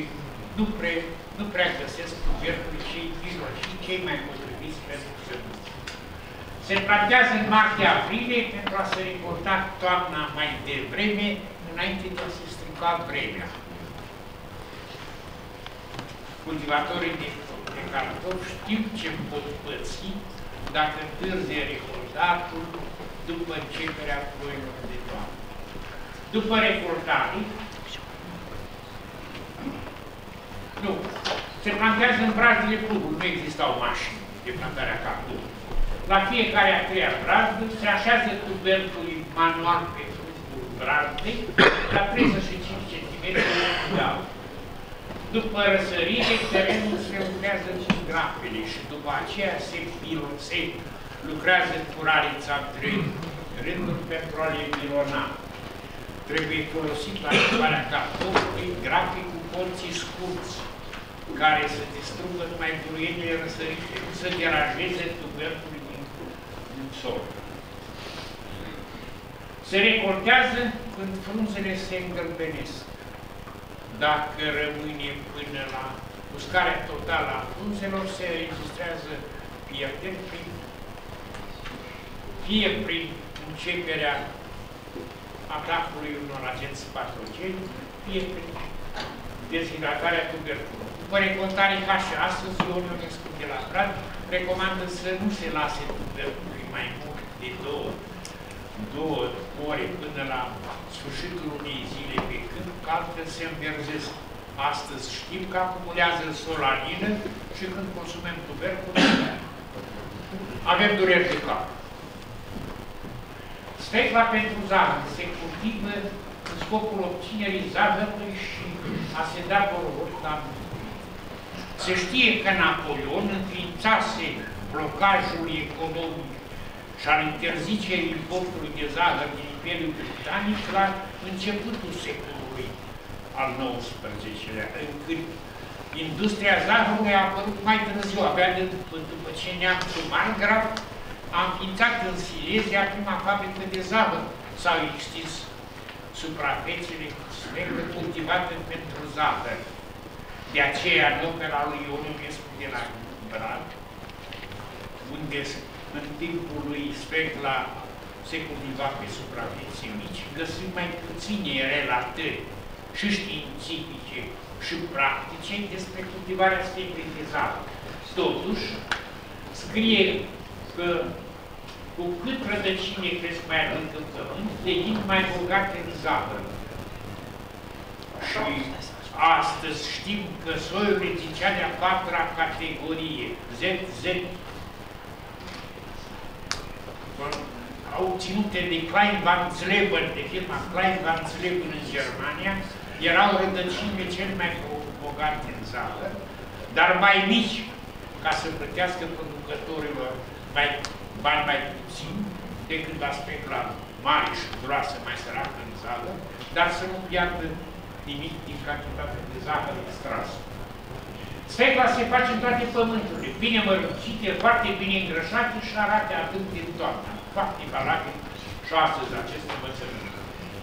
nu prea, nu prea găsesc tubercuri cei mijlocii, cei mai potriviți pentru sănătate. Se plantează în martie-aprilie pentru a se recolta toamna mai devreme, înainte de a se strica vremea. Cultivatorii de, de cartofi știu ce pot păți dacă întârzie recoltatul după începerea ploilor de toamnă. După recoltare, nu, se plantează în brazdele plugului, nu existau mașini de plantarea cartofului. La fiecare a treia brazdă se așează tuberculii manual pe fundul brazdei la treizeci și cinci centimetri de alt. După răsărire, terenul se lucrează în grapele și după aceea se pilose. Lucrează curarița între rânduri pentru a le milona. Trebuie folosit la activarea cartofului grafic cu porții scurți, care să distrugă numai buruienile răsărite, nu să deranjeze tubercul din, din sol. Se recoltează când frunzele se îngălbenesc. Dacă rămâne până la uscarea totală a frunzelor, se înregistrează pierderi prin fie prin începerea atacului unor agenți patogeni, fie prin deshidratarea tuberculului. După recoltare ca și astăzi, Gheorghe Ionescu de la Brad recomandă să nu se lase tuberculului mai mult de două, două ore până la sfârșitul unei zile pe când, că altfel se înverzesc. Astăzi știm că acumulează solanină și când consumăm tubercul, avem dureri de cap. Stecla pentru zahăr se cultivă în scopul obținerii zahărului și a se da boroborul la mântului. Se știe că Napoleon înființase blocajul economic și al interzicerii importului de zahăr din Imperiul Britanic la începutul secolului al nouăsprezecelea, încât industria zahărului a apărut mai târziu, abia de după, după ce Neamțul Margrav a înființat în Silezia prima fabrică de zahăr. S-au extins suprafețele cu sleclă cultivate pentru zahăr. De aceea, în opera lui Ion Ionescu de la Brad, unde în timpul lui specla se cultiva pe suprafețe mici, găsim mai puține relatări și științifice și practice despre cultivarea sfeclei de zahăr. Totuși, scrie că cu cât rădăcine cresc mai adânc în pământ, devin mai bogate în zahăr. Și astăzi știm că soiul zicea de-a patra categorie, Z Z, obținute de Klein-Banzleben, de firma Klein-Banzleben în Germania, erau rădăcinile cel mai bogate în zahăr, dar mai mici, ca să plătească producătorilor mai bani mai puțin decât la specla mare și groasă, mai săracă în zahăr, dar să nu piardă nimic din cantitatea de zahăr extras. Specla se face în toate pământurile, bine mărunțite, foarte bine îngrășate și arate adânc din toamna. Foarte valabil și astăzi acest învățământ.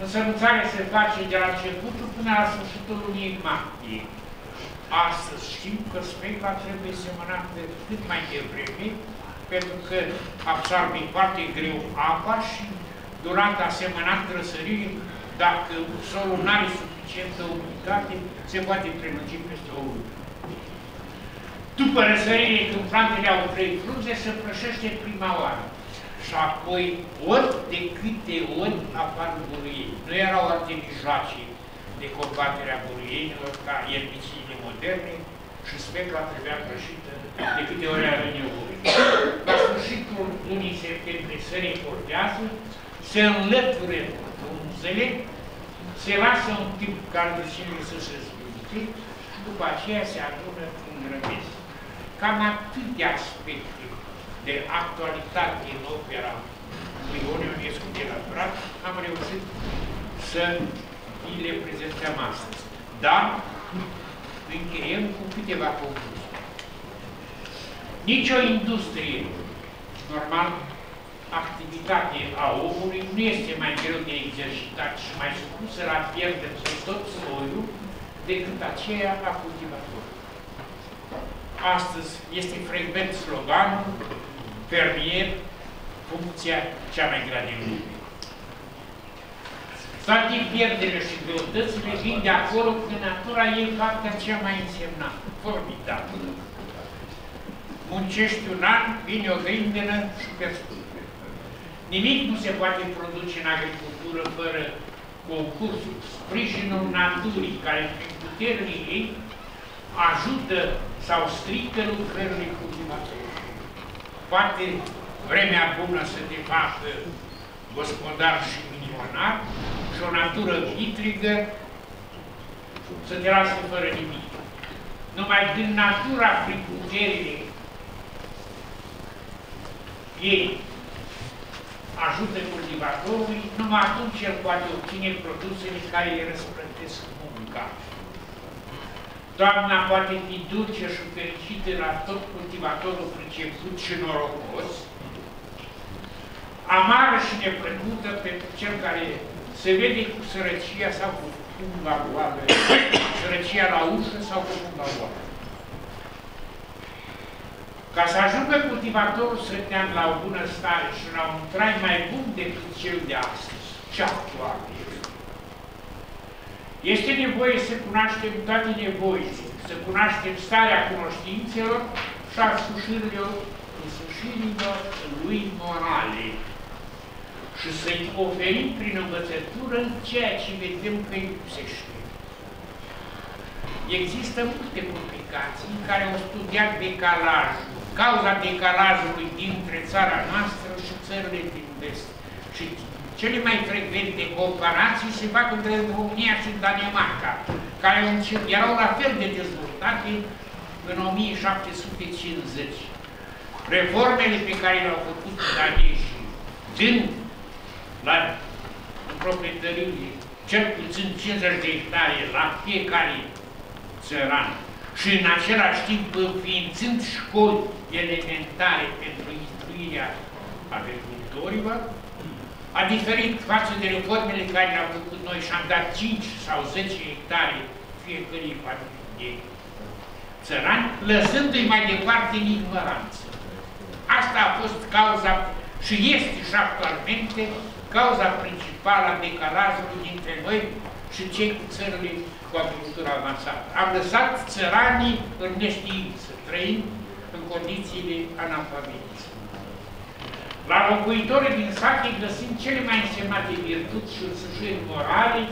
Însărânțarea se face de la începutul până la sfârșitul lunii martie. Astăzi știm că specla trebuie semănată cât mai devreme, pentru că absorbe foarte greu apa și durata asemănat grăsării, dacă solul nu are suficientă umiditate, se poate prelungi peste o lună. După răsărire, când plantele au trei frunze, se prășește prima oară. Și apoi, ori de câte ori apar buruieni. Nu erau alte mijloace de combaterea buruienilor ca ierbicidele moderne și specla trebuia prășită de câte ori a venit. La sfârșitul lunii septembrie se recordează, se înlăture frunzele, se lasă un timp ca rădăcinile să se zbinte și după aceea se adună în grămezi. Cam atâtea aspecte de actualitate în opera lui Ion Ionescu de la Brad am reușit să îi le prezentăm astăzi. Dar încheiem cu câteva concluzii. Nici o industrie, normal, activitate a omului nu este mai greu de exercitat și mai supusă la pierdere de tot soiul decât aceea a cultivatorului. Astăzi este frecvent sloganul fermier, funcția cea mai grea din lume. Toate pierderile și greutățile vin de acolo că natura e partea cea mai însemnată, formidabilă. Muncești un an, vine o grindină și perspune. Nimic nu se poate produce în agricultură fără concursul, sprijinul naturii, care prin puterile ei ajută sau strică lucrările cultivatorilor. Poate vremea bună să te facă gospodar și milionar și o natură vitrigă să te lasă fără nimic. Numai din natura prin puterile ei ajută cultivatorului, numai atunci el poate obține produsele care îi răsplătesc munca. Toamna poate fi dulce și fericită la tot cultivatorul priceput și norocos, amară și neplăcută pentru cel care se vede cu sărăcia sau cu fumul la goală, sărăcia la ușă sau cu fumul la goală. Ca să ajungă cultivatorul să dea la o bună stare și la un trai mai bun decât cel de astăzi, ce actual este. Este nevoie să cunoaștem toate nevoile, să cunoaștem starea cunoștințelor și a însușirilor, slăbiciunilor lui morale și să-i oferim prin învățătură ceea ce vedem că îi lipsește. Există multe publicații care au studiat decalajul, cauza decalajului dintre țara noastră și țările din vest. Și cele mai frecvente comparații se fac între România și Danemarca, care erau la fel de dezvoltate în o mie șapte sute cincizeci. Reformele pe care le-au făcut daneșii, dând la proprietările cel puțin cincizeci de hectare la fiecare țăran și în același timp înființând școli elementare pentru instruirea agricultorilor, a diferit față de reformele care le-am făcut noi și am dat cinci sau zece hectare fiecărei familii de țărani, lăsându-i mai departe în ignoranță. Asta a fost cauza și este și actualmente cauza principală a decalajului dintre noi și cei cu țările cu agricultură avansată. Am lăsat țăranii în neștiință, trăind în condițiile analfabetismului. La locuitorii din sate găsim cele mai însemnate virtuți și însușiri morale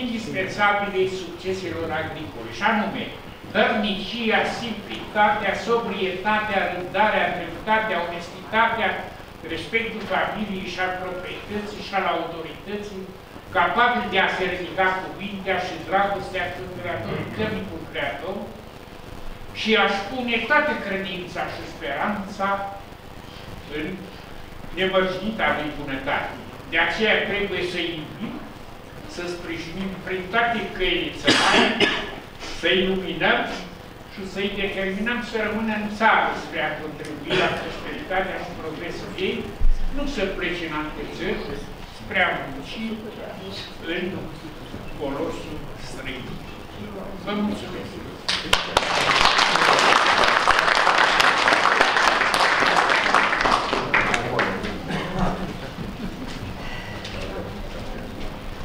indispensabile succeselor agricole, și anume hărnicia, simplitatea, sobrietatea, răbdarea, dreptatea, onestitatea, respectul familiei și al proprietății și al autorității, capabil de a se ridica cuvintea și dragostea creatorului cu creatorul și a-și pune toată credința și speranța în nevărginita lui bunătate. De aceea trebuie să iubim, să sprijinim prin toate căile țărane, să-i luminăm și să-i determinăm să rămână în țară spre a contribui la prosperitatea și progresul ei, nu să plece în alte țări, spre a munci în folosul străin. Vă mulțumesc!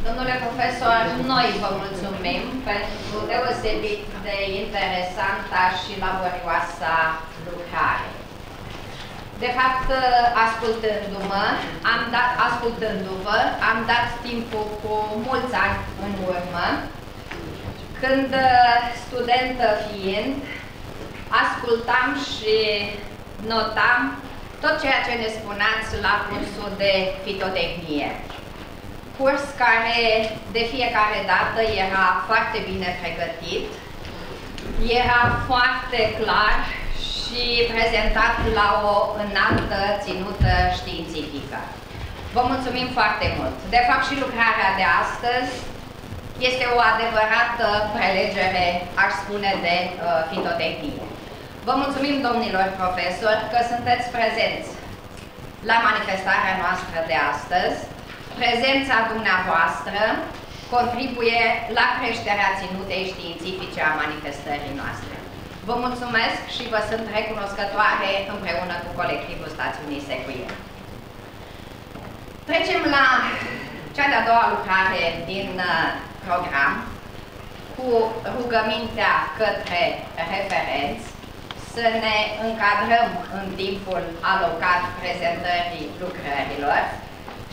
Domnule profesor, noi vă mulțumim pentru deosebit de interesanta și laborioasa lucrare. De fapt, ascultându-mă, am dat, ascultându-vă, am dat timpul cu mulți ani în urmă, când studentă fiind, ascultam și notam tot ceea ce ne spuneați la cursul de fitotehnie. Curs care de fiecare dată era foarte bine pregătit, era foarte clar și prezentat la o înaltă ținută științifică. Vă mulțumim foarte mult! De fapt și lucrarea de astăzi este o adevărată prelegere, aș spune, de uh, fitotehnie. Vă mulțumim, domnilor profesori, că sunteți prezenți la manifestarea noastră de astăzi. Prezența dumneavoastră contribuie la creșterea ținutei științifice a manifestării noastre. Vă mulțumesc și vă sunt recunoscătoare împreună cu colectivul stațiunii Secuieni. Trecem la cea de-a doua lucrare din program, cu rugămintea către referenți să ne încadrăm în timpul alocat prezentării lucrărilor.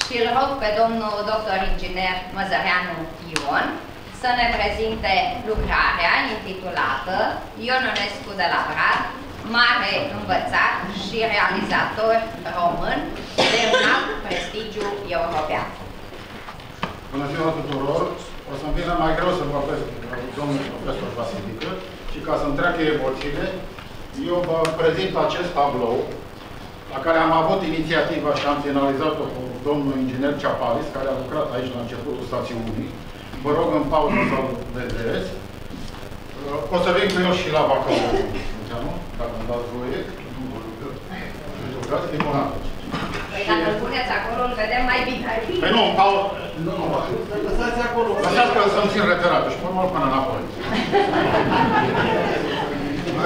Și îl rog pe domnul doctor inginer Măzăreanu Ion să ne prezinte lucrarea intitulată Ion Ionescu de la Brad, mare învățat și realizator român de un alt prestigiu european. Bună ziua tuturor! O să-mi vină mai greu să vorbesc cu domnul profesor Vasilică și ca să-mi treacă emoțiile, eu vă prezint acest tablou la care am avut inițiativa și am finalizat-o cu domnul inginer Ceapalis, care a lucrat aici la începutul stațiunii. Vă rog în pauză să-l vedeți. O să vin cu el și la Bacău, dacă îmi dați voie. Păi dacă îl puneți acolo, îl vedem mai bine. Păi nu, în pauză. Nu, nu, lăsați acolo. Lăsați că să-mi țin referatul și până până înapoi.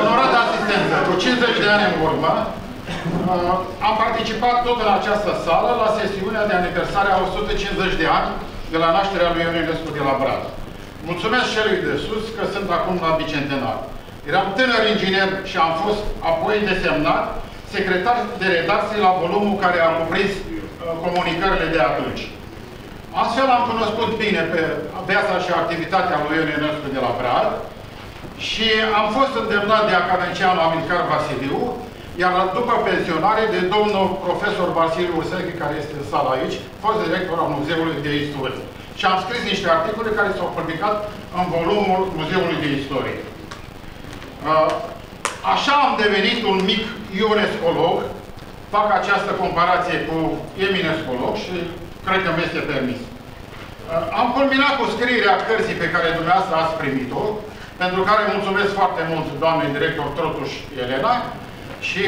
Onorată asistență, cu cincizeci de ani în urmă, am participat tot în această sală la sesiunea de aniversare a o sută cincizeci de ani de la nașterea lui Ion Ionescu de la Brad. Mulțumesc celui de sus că sunt acum la bicentenar. Eram tânăr inginer și am fost apoi desemnat secretar de redacție la volumul care a cuprins uh, comunicările de atunci. Astfel am cunoscut bine pe viața și activitatea lui Ion Ionescu de la Brad și am fost îndemnat de academicianul Amilcar Vasiliu, iar după pensionare de domnul profesor Vasiliu Ursechi, care este în sală aici, fost director al Muzeului de Istorie. Și am scris niște articole care s-au publicat în volumul Muzeului de Istorie. Așa am devenit un mic ionescolog, fac această comparație cu eminescolog și cred că mi este permis. Am culminat cu scrierea cărții pe care dumneavoastră ați primit-o, pentru care mulțumesc foarte mult doamnei director Trotuș Elena și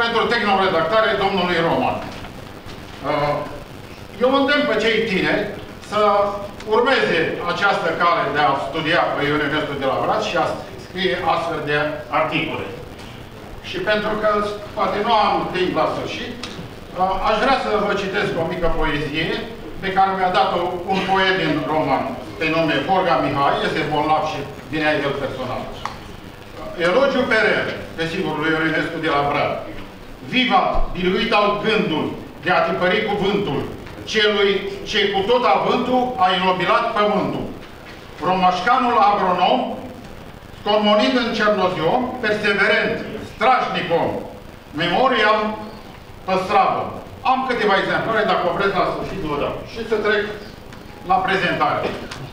pentru tehnoredactare domnului Roman. Eu îndemn pe cei tineri să urmeze această cale de a studia pe Ion Ionescu de la Brad și a scrie astfel de articole. Și pentru că poate nu am timp la sfârșit, aș vrea să vă citesc o mică poezie pe care mi-a dat-o un poet din roman, pe nume Borga Mihai, este bolnav și vine el personal. Elogiu Perien, pe sigur lui Ion Ionescu de la Brad. Viva, biruit al gândul de a tipări cuvântul, celui ce cu tot avântul a inobilat pământul. Romașcanul agronom, scormonit în cernozion, perseverent, strașnic om, memoria păstravă. Am câteva exemplare, dacă o vreți la sfârșit vă dau. Și să trec la prezentare.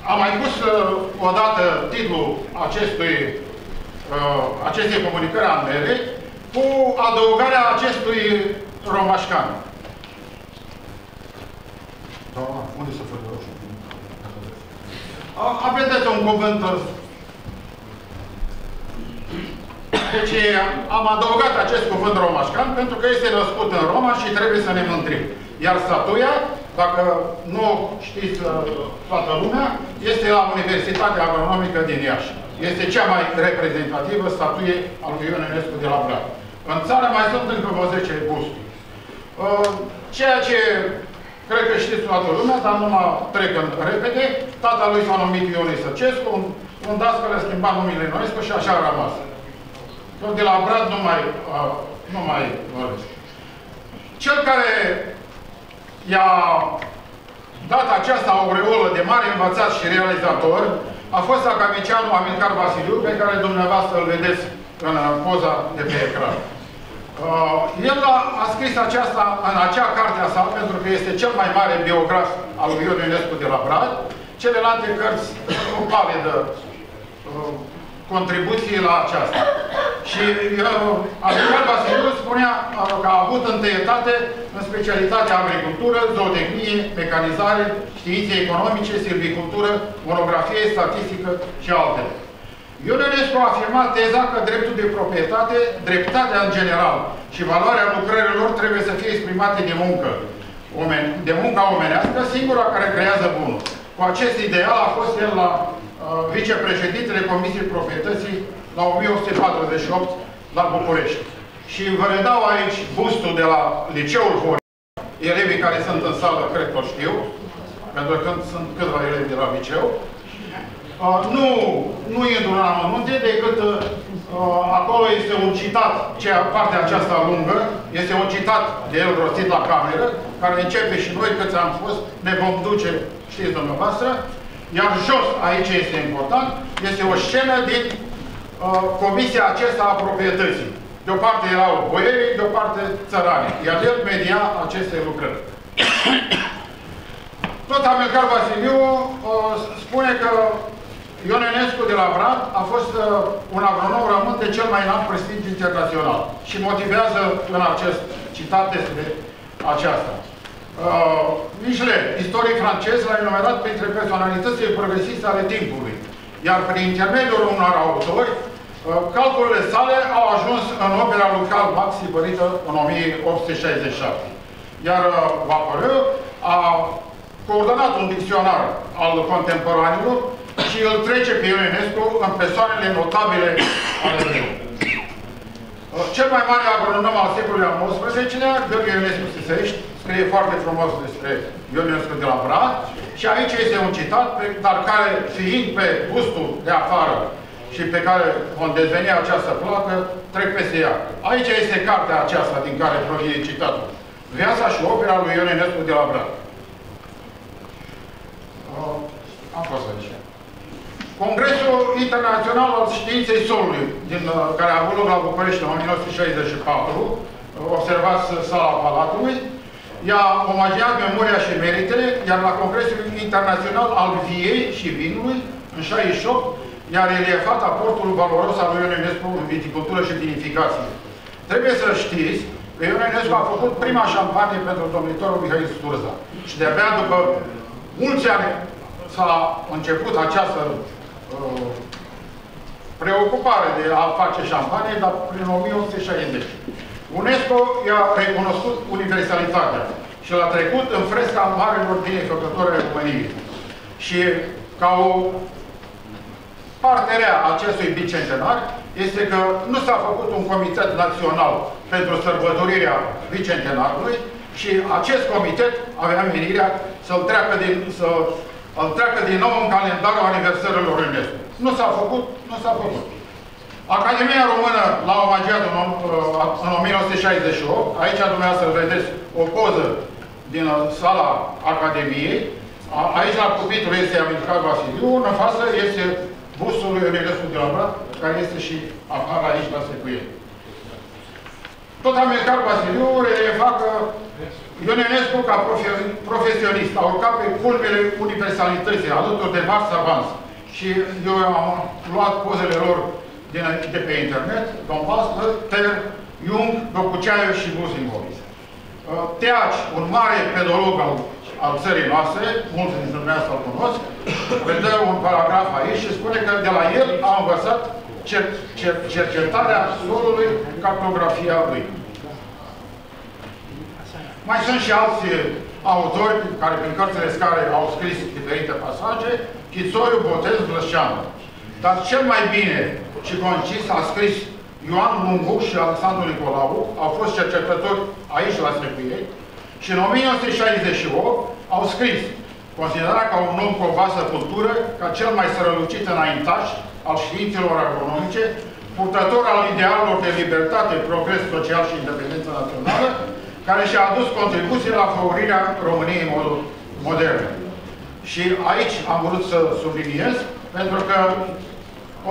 Am mai pus uh, odată titlul acestui, uh, acestei comunicări a mele cu adăugarea acestui romașcan. Doamna, unde să fac roșu? Aveți un cuvânt. Deci am adăugat acest cuvânt romașcan pentru că este născut în Roma și trebuie să ne mândrim. Iar statuia, dacă nu știți toată lumea, este la Universitatea Agronomică din Iași. Este cea mai reprezentativă statuie a lui Ion Ionescu de la Brad. În țară mai sunt încă vreo zece busturi. Ceea ce cred că știți toată lumea, dar nu mă trec în repede, tata lui s-a numit Ion Săcescu, un dascăl a schimbat numele Ionescu și așa a rămas. Eu de la Brad nu mai, uh, nu mai vorbesc. Cel care i-a dat această aureolă de mare învățat și realizator a fost academicianul Amilcar Vasiliu, pe care dumneavoastră îl vedeți în poza de pe ecran. Uh, el a, a scris aceasta, în acea carte a sa, pentru că este cel mai mare biograf al lui Ion Ionescu de la Brad. Celelalte cărți o palidă uh, contribuții la aceasta. Și Amilcar Vasiliu spunea că a avut întâietate în specialitatea agricultură, zootehnie, mecanizare, științe economice, silvicultură, monografie, statistică și altele. Ion Ionescu a afirmat teza că dreptul de proprietate, dreptatea în general și valoarea lucrărilor trebuie să fie exprimate de muncă, de munca omenească, singura care creează bunul. Cu acest ideal a fost el la vicepreședintele Comisiei Proprietății la o mie opt sute patruzeci și opt la București. Și vă redau aici bustul de la Liceul Horia. Elevii care sunt în sală, cred că știu, pentru că sunt câțiva elevi de la liceu. Uh, nu, nu intru în amănunte, decât uh, acolo este un citat, cea, partea aceasta lungă, este un citat de el rostit la cameră, care începe și noi câți am fost, ne vom duce, știți dumneavoastră. Iar jos, aici este important, este o scenă din uh, comisia aceasta a proprietății. De o parte erau boierii, de o parte țăranii. Iar el media aceste lucrări. Tot Amilcar Vasiliu uh, spune că Ion Ionescu de la Brad a fost uh, un agronom român de cel mai înalt prestigiu internațional. Și motivează în acest citat despre aceasta. Uh, Michelet, istoric francez, l-a enumerat printre personalitățile progresiste ale timpului. Iar prin intermediul unor autori, uh, calculele sale au ajuns în opera lui Karl Marx, tipărită în o mie opt sute șaizeci și șapte. Iar uh, Vaporeux a coordonat un dicționar al contemporanilor și îl trece pe Ion Ionescu în persoanele notabile ale lui. Uh, cel mai mare agronom al secolului al nouăsprezecelea, Gheorghe Ionescu-Șișești, scrie foarte frumos despre Ion Ionescu de la Brad și aici este un citat, pe, dar care, fiind pe gustul de afară și pe care vom deveni această plată, trec peste ea. Aici este cartea aceasta din care provine citatul. Viața și opera lui Ion Ionescu de la Brad. Uh, am fost să zice. Congresul Internațional al Științei Solului, din, uh, care a avut loc la București în o mie nouă sute șaizeci și patru, uh, observați sala Palatului, i-a omagiat memoria și meritele, iar la Congresul Internațional al Viei și Vinului, în șaizeci și opt, i-a reliefat aportul valoros al lui Ion Ionescu în viticultură și vinificație. Trebuie să știți că Ion Ionescu a făcut prima șampanie pentru domnitorul Mihail Turda. Și de-abia după mulți ani s-a început această uh, preocupare de a face șampanie, dar prin o mie opt sute șaizeci. UNESCO i-a recunoscut universalitatea și l-a trecut în fresca marilor binefăcători ale României. Și ca o partea acestui bicentenar este că nu s-a făcut un comitet național pentru sărbătorirea bicentenarului și acest comitet avea menirea să-l treacă, să treacă din nou în calendarul aniversărilor UNESCO. Nu s-a făcut, nu s-a făcut. Academia Română l-a omagiat în, în o mie nouă sute șaizeci și opt, aici dumneavoastră vedeți o poză din sala Academiei, aici la pupitul este Amilcar Vasiliu, în față este bustul lui Ion Ionescu de la Brad, care este și afară aici, la Secuieni. Tot Amilcar Vasiliu releva că Ion Ionescu, ca profesionist, a urcat pe culmele universalității, alături de mari savanți. Și eu am luat pozele lor din, de pe internet, Don Vasco, Ter, Jung, Docuceaiu și Buzingovic. Teaci, un mare pedolog al al țării noastre, mulți dintre dumneavoastră îl cunosc, vedea un paragraf aici și spune că de la el a învățat cer cer cercetarea solului, cartografia lui. Mai sunt și alți autori care prin cărțile scare au scris diferite pasaje, Chițoiu, Botez, Blășeanu. Dar cel mai bine și concis a scris Ioan Lungu și Alexandru Nicolau, au fost cercetători aici la Secuieni, și în o mie nouă sute șaizeci și opt au scris, considerat ca un om cu o vastă cultură, ca cel mai strălucit înaintaș al științelor agronomice, purtător al idealelor de libertate, progres social și independență națională, care și-a adus contribuții la favorirea României moderne. Și aici am vrut să subliniez, pentru că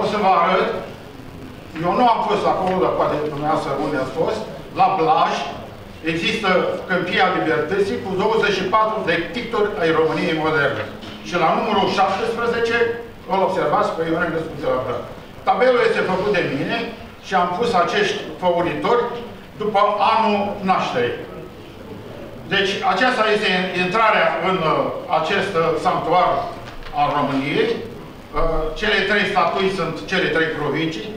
o să vă arăt, eu nu am fost acolo, dar poate dumneavoastră unde ați fost, la Blaj, există Câmpia Libertății cu douăzeci și patru de pictori ai României moderne. Și la numărul șaptesprezece îl observați pe Ion Ionescu de la Brad. Tabelul este făcut de mine și am pus acești favoritori după anul nașterii. Deci aceasta este intrarea în acest sanctuar al României. Cele trei statui sunt cele trei provincii,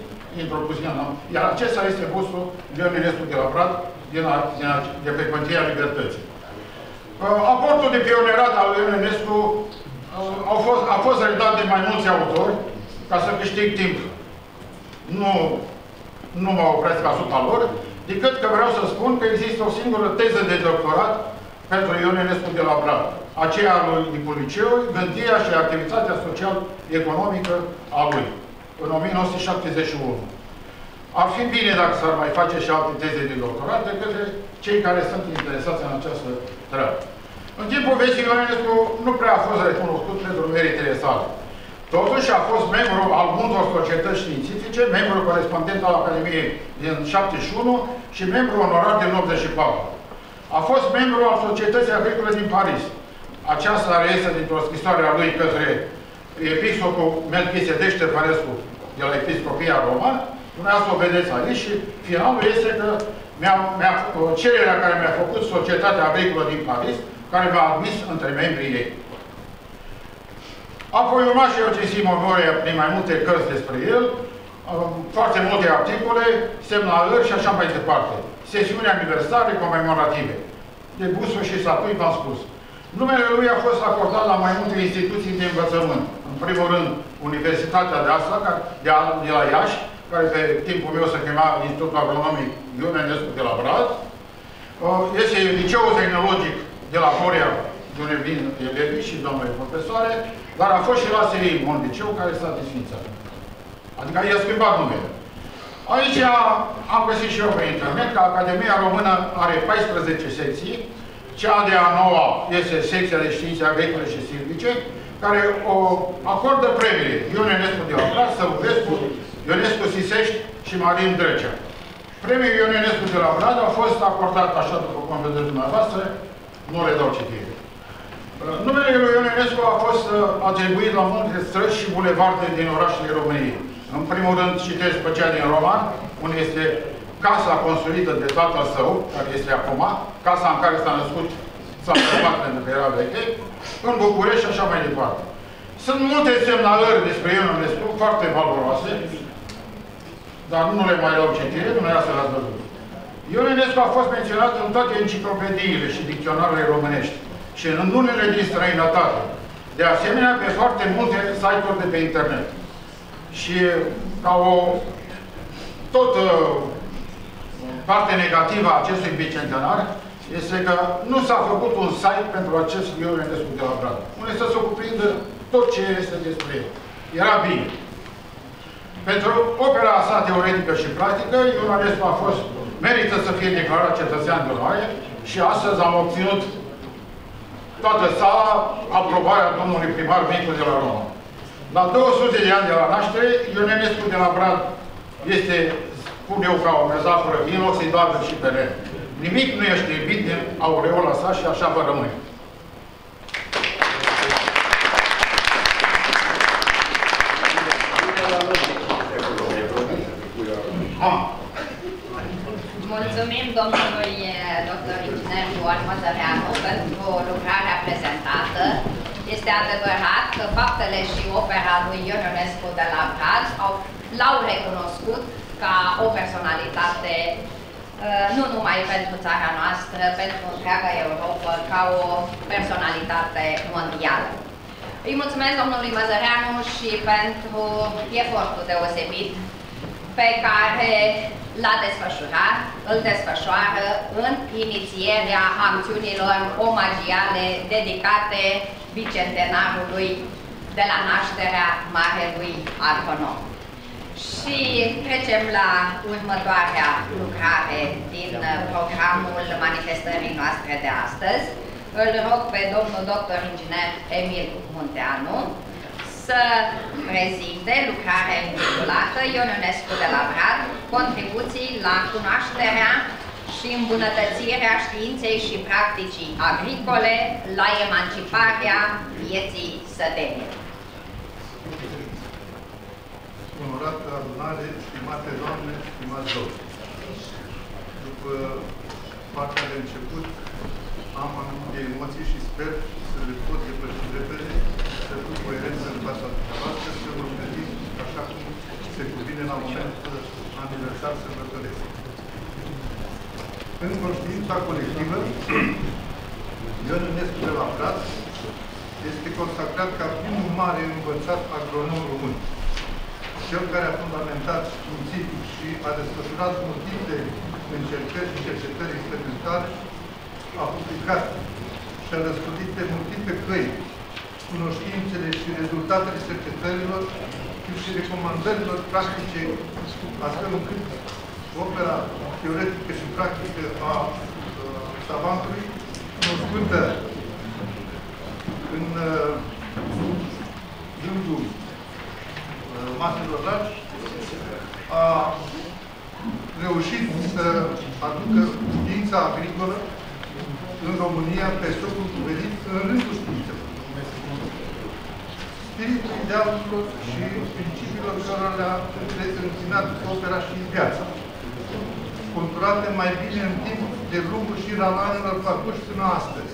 iar acesta este bustul Ion Ionescu de la Brad, Din a, din a, de pe Contia Libertății. Uh, aportul de pionierat al lui Ion Ionescu uh, fost, a fost redat de mai mulți autori, ca să câștig timp. Nu, nu mă opresc asupra lor, decât că vreau să spun că există o singură teză de doctorat pentru Ion Ionescu de la Brad, aceea a lui Niculiciu, gândirea și activitatea social-economică a lui, în o mie nouă sute șaptezeci și unu. Ar fi bine dacă s-ar mai face și alte teze de doctorat de către cei care sunt interesați în această treabă. În timpul vieții Ion Ionescu nu prea a fost recunoscut pentru meritele sale. Totuși a fost membru al multor societăți științifice, membru corespondent al Academiei din șaptezeci și unu și membru onorar din optzeci și patru. A fost membru al Societății Agricole din Paris. Aceasta reiese dintr-o scrisoare a lui către episcopul Melchisedec Ștefănescu de la Episcopia Roma. Dumneavoastră o vedeți aici și finalul este că mi-a, mi-a, cererea care mi-a făcut Societatea Agricolă din Paris, care mi-a admis între membrii ei. Apoi urma și eu citim memoria din mai multe cărți despre el, foarte multe articole, semnalări și așa mai departe. Sesiuni aniversare comemorative. De busuri și statui v-am spus. Numele lui a fost acordat la mai multe instituții de învățământ. În primul rând, Universitatea de asta, de la Iași, care pe timpul meu se chema Institutul Agronomic Ion Ionescu de la Brad. Este liceul tehnologic de la Horia, de unde vin elevii și domnule profesoare, dar a fost și la Selim, un liceu care s-a desfințat. Adică i-a schimbat numele. Aici am găsit și eu pe internet că Academia Română are paisprezece secții. Cea de a noua este secția de științe agricole și silvice, care o acordă premiile Ion Ionescu de la Brad, Săvulescu, Ionescu-Șișești și Marin Drecea. Premiul Ion Ionescu de la Brad a fost acordat, așa după cum vedeți dumneavoastră, nu le dau citire. Numele lui Ion Ionescu a fost atribuit la multe străzi și bulevarde din orașele României. În primul rând citesc pe cea din Roman, unde este casa construită de tatăl său, care este acum, casa în care s-a născut, s-a născut pentru că era veche, în București și așa mai departe. Sunt multe semnalări despre Ion Ionescu, foarte valoroase, dar nu le mai dau citire, dumneavoastră le-ați văzut. Ion Ionescu a fost menționat în toate enciclopediile și dicționarele românești și în unele din străinătate. De asemenea, pe foarte multe site-uri de pe internet. Și ca o tot uh, parte negativă a acestui bicentenar este că nu s-a făcut un site pentru acest Ion Ionescu de la Brad, unde să se cuprindă tot ce este despre el. Era bine. Pentru opera sa teoretică și practică, Ion Ionescu a fost merită să fie declarat cetățean de onoare și astăzi am obținut toată sala aprobarea domnului primar Micu de la Roma. La două sute de ani de la naștere, Ion Ionescu de la Brad este, spun eu ca o mezafură, inoxidabil și peren. Nimic nu ești iubit din aureola sa și așa va rămâne. Ah. Mulțumim domnului doctor inginer Ioan Măzăreanu pentru lucrarea prezentată. Este adevărat că faptele și opera lui Ion Ionescu de la Brad l-au recunoscut ca o personalitate nu numai pentru țara noastră, pentru întreaga Europa, ca o personalitate mondială. Îi mulțumesc domnului Măzăreanu și pentru efortul deosebit pe care l-a desfășurat, îl desfășoară în inițierea acțiunilor omagiale dedicate bicentenarului de la nașterea Marelui Arconom. Și trecem la următoarea lucrare din programul manifestării noastre de astăzi. Îl rog pe domnul doctor inginer Emil Munteanu să prezinte lucrarea intitulată Ion Ionescu de la Brad, contribuții la cunoașterea și îmbunătățirea științei și practicii agricole la emanciparea vieții sătenii. Onorată adunare, stimate doamne, stimați domni. După partea de început, am anumite emoții și sper să le pot depăși repede, să fiu coerență în fața dumneavoastră, să vă venim așa cum se cuvine la momentul aniversar sărbătoresc. În conștiința colectivă, Ion Ionescu de la Brad este consacrat ca primul mare învățat agronom român, cel care a fundamentat științific și a desfășurat multiple încercări și cercetări experimentale, a publicat și a răspândit pe multiple căi cunoștințele și rezultatele cercetărilor, cât și recomandărilor practice, astfel încât opera teoretică și practică a uh, savantului, cunoscută în uh, rândul uh, maselor largi, a reușit să aducă știința agricolă în România pe stocul cuvenit în rândul științelor. Spiritul idealurilor și principiilor care le-a reținat opera și viața, conturate mai bine în timp de lungul și ralanelor parcurs până astăzi.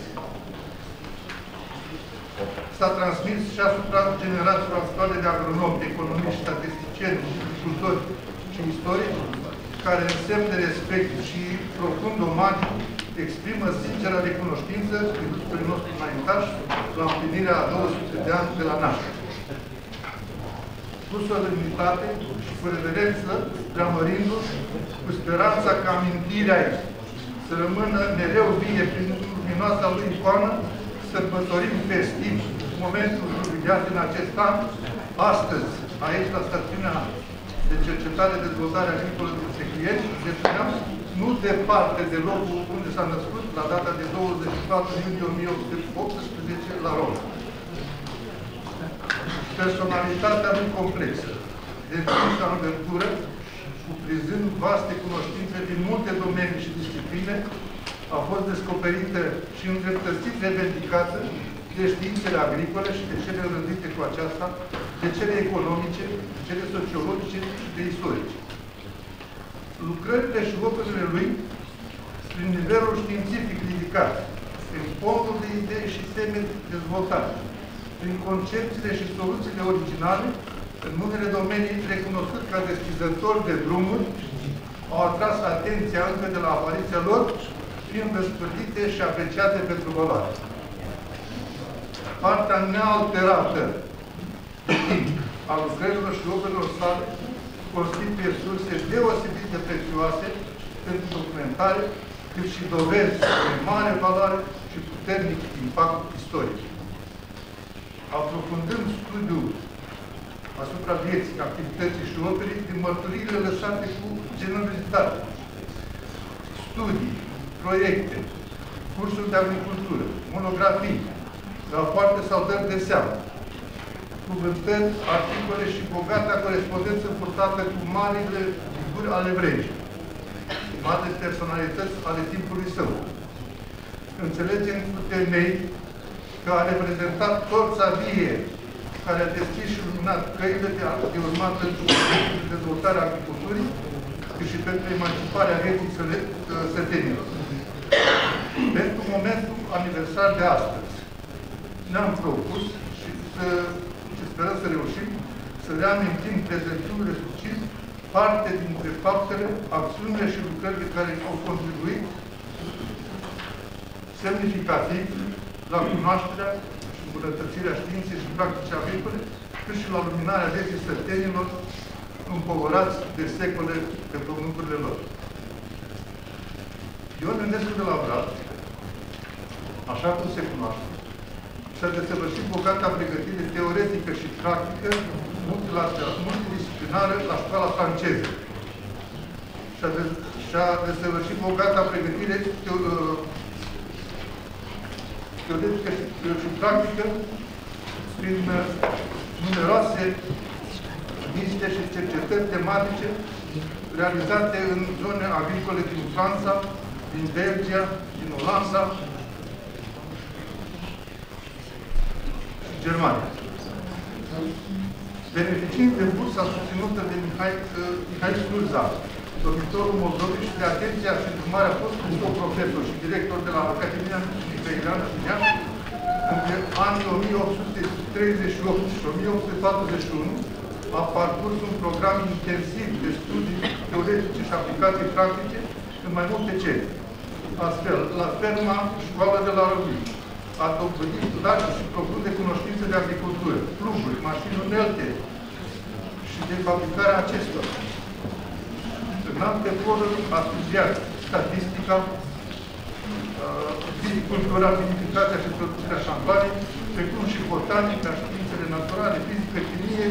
S-a transmis și asupra generațiilor actuale de agronomi, economiști, statisticieni, agricultori și istorici, care în semn de respect și profund omagiu exprimă sincera recunoștință prin nostru înaintaș la împlinirea a două sute de ani de la naștere. Cu solemnitate și cu reverență, preamărindu-și, cu speranța că amintirea ei să rămână mereu vie prin luminoasa lui icoană, sărbătorim festiv momentul jubilat în acest an, astăzi, aici la stațiunea de cercetare de dezvoltare agricolă din Secuieni, dețineam nu departe de locul unde s-a născut, la data de douăzeci și patru iunie o mie opt sute optsprezece, la Roma. Personalitatea lui complexă, de ființă în vertură, cuprinzând vaste cunoștințe din multe domenii și discipline, a fost descoperită și îndreptățit revendicată de științele agricole și de cele înrădite cu aceasta, de cele economice, de cele sociologice și de istorice. Lucrările și operele lui, prin nivelul științific ridicat, prin fondul de idei și teme dezvoltate, prin concepțiile și soluțiile originale, în unele domenii recunoscut ca deschizători de drumuri, au atras atenția încă de la apariția lor, fiind răspândite și apreciate pentru valoare. Partea nealterată a lucrărilor și operelor sale constituie surse deosebit de prețioase pentru documentare, cât și dovezi de mare valoare și puternic impact istoric. Aprofundând studiul asupra vieții, activității și operei din mărturiile lăsate cu generozitate, studii, proiecte, cursuri de agricultură, monografii, rapoarte sau dări de seamă, cuvântări, articole și bogata corespondență purtată cu marile figuri ale vremii, mari personalități ale timpului său. Înțelegem cu temei că a reprezentat torța vie care a deschis și luminat căile de urmat pentru dezvoltarea agriculturii, cât și pentru emanciparea vieții sătenilor. Pentru momentul aniversar de astăzi, ne-am propus și să, și sperăm să reușim, să reamintim prezențiurile succint parte dintre faptele, acțiunile și lucrările care au contribuit semnificativ la cunoașterea și îmbunătățirea științei și practicii agricole, cât și la luminarea vieții sătenilor împovărați de secole pe pământurile lor. Ion Ionescu de la Brad, așa cum se cunoaște, și-a desăvârșit bogata pregătire teoretică și practică multidisciplinară la școala franceză. Și-a desăvârșit bogata pregătire teoretică și practică prin numeroase vizite și cercetări tematice realizate în zone agricole din Franța, din Belgia, din Olanda, Germania. Beneficiind de bursa susținută de Mihai Nicolescu, domnitorul Moldovei, și de atenția și urmarea fostului său profesor și director de la Academia Brăileană din Iași, între anii o mie opt sute treizeci și opt și o mie opt sute patruzeci și unu, a parcurs un program intensiv de studii teoretice și aplicații practice în mai multe țări. Astfel, la ferma Școală de la Robii, a dobândit studii și profunde cunoștințe de agricultură, pluguri, mașini unelte și de fabricarea acestora. În alte foruri a studiat statistica, viticultura, vinificația și producerea șampanii, precum și botanica, științele naturale, fizică, chimie,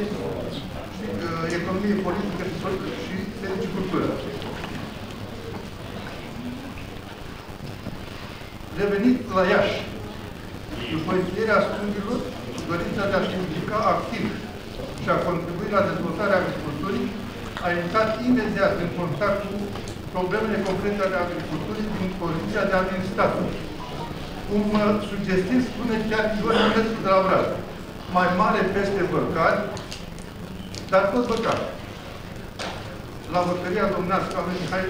economie politică și sericultură. Revenit la Iași, după încheierea studiilor, dorința de a se implica activ și a contribui la dezvoltarea agriculturii, a intrat imediat în contact cu problemele concrete ale agriculturii din poziția de administrator. Cum sugestiv spune chiar Gheorghe Ionescu de la Brad, mai mare peste văcari, dar tot văcari. La văcăria domnească a lui Mihai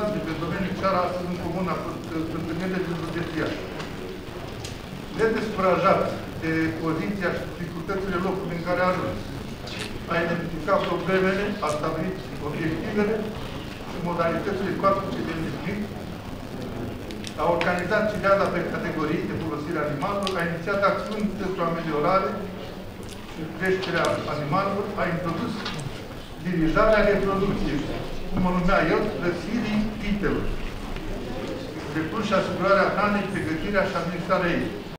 Axinte, pe domeniul Ceara, astăzi în comuna întâlnirile din București. Nedescurajat de poziția și dificultățile locului în care a ajuns, a identificat problemele, a stabilit obiectivele și modalitățile practice de îndeplinit, a organizat ciliada pe categorii de folosire animalelor, a inițiat acțiuni pentru ameliorare și creșterea animalelor, a introdus dirijarea reproducției, cum o numea el, răsirii pitelor, precum și asigurarea hranei, pregătirea și administrarea ei.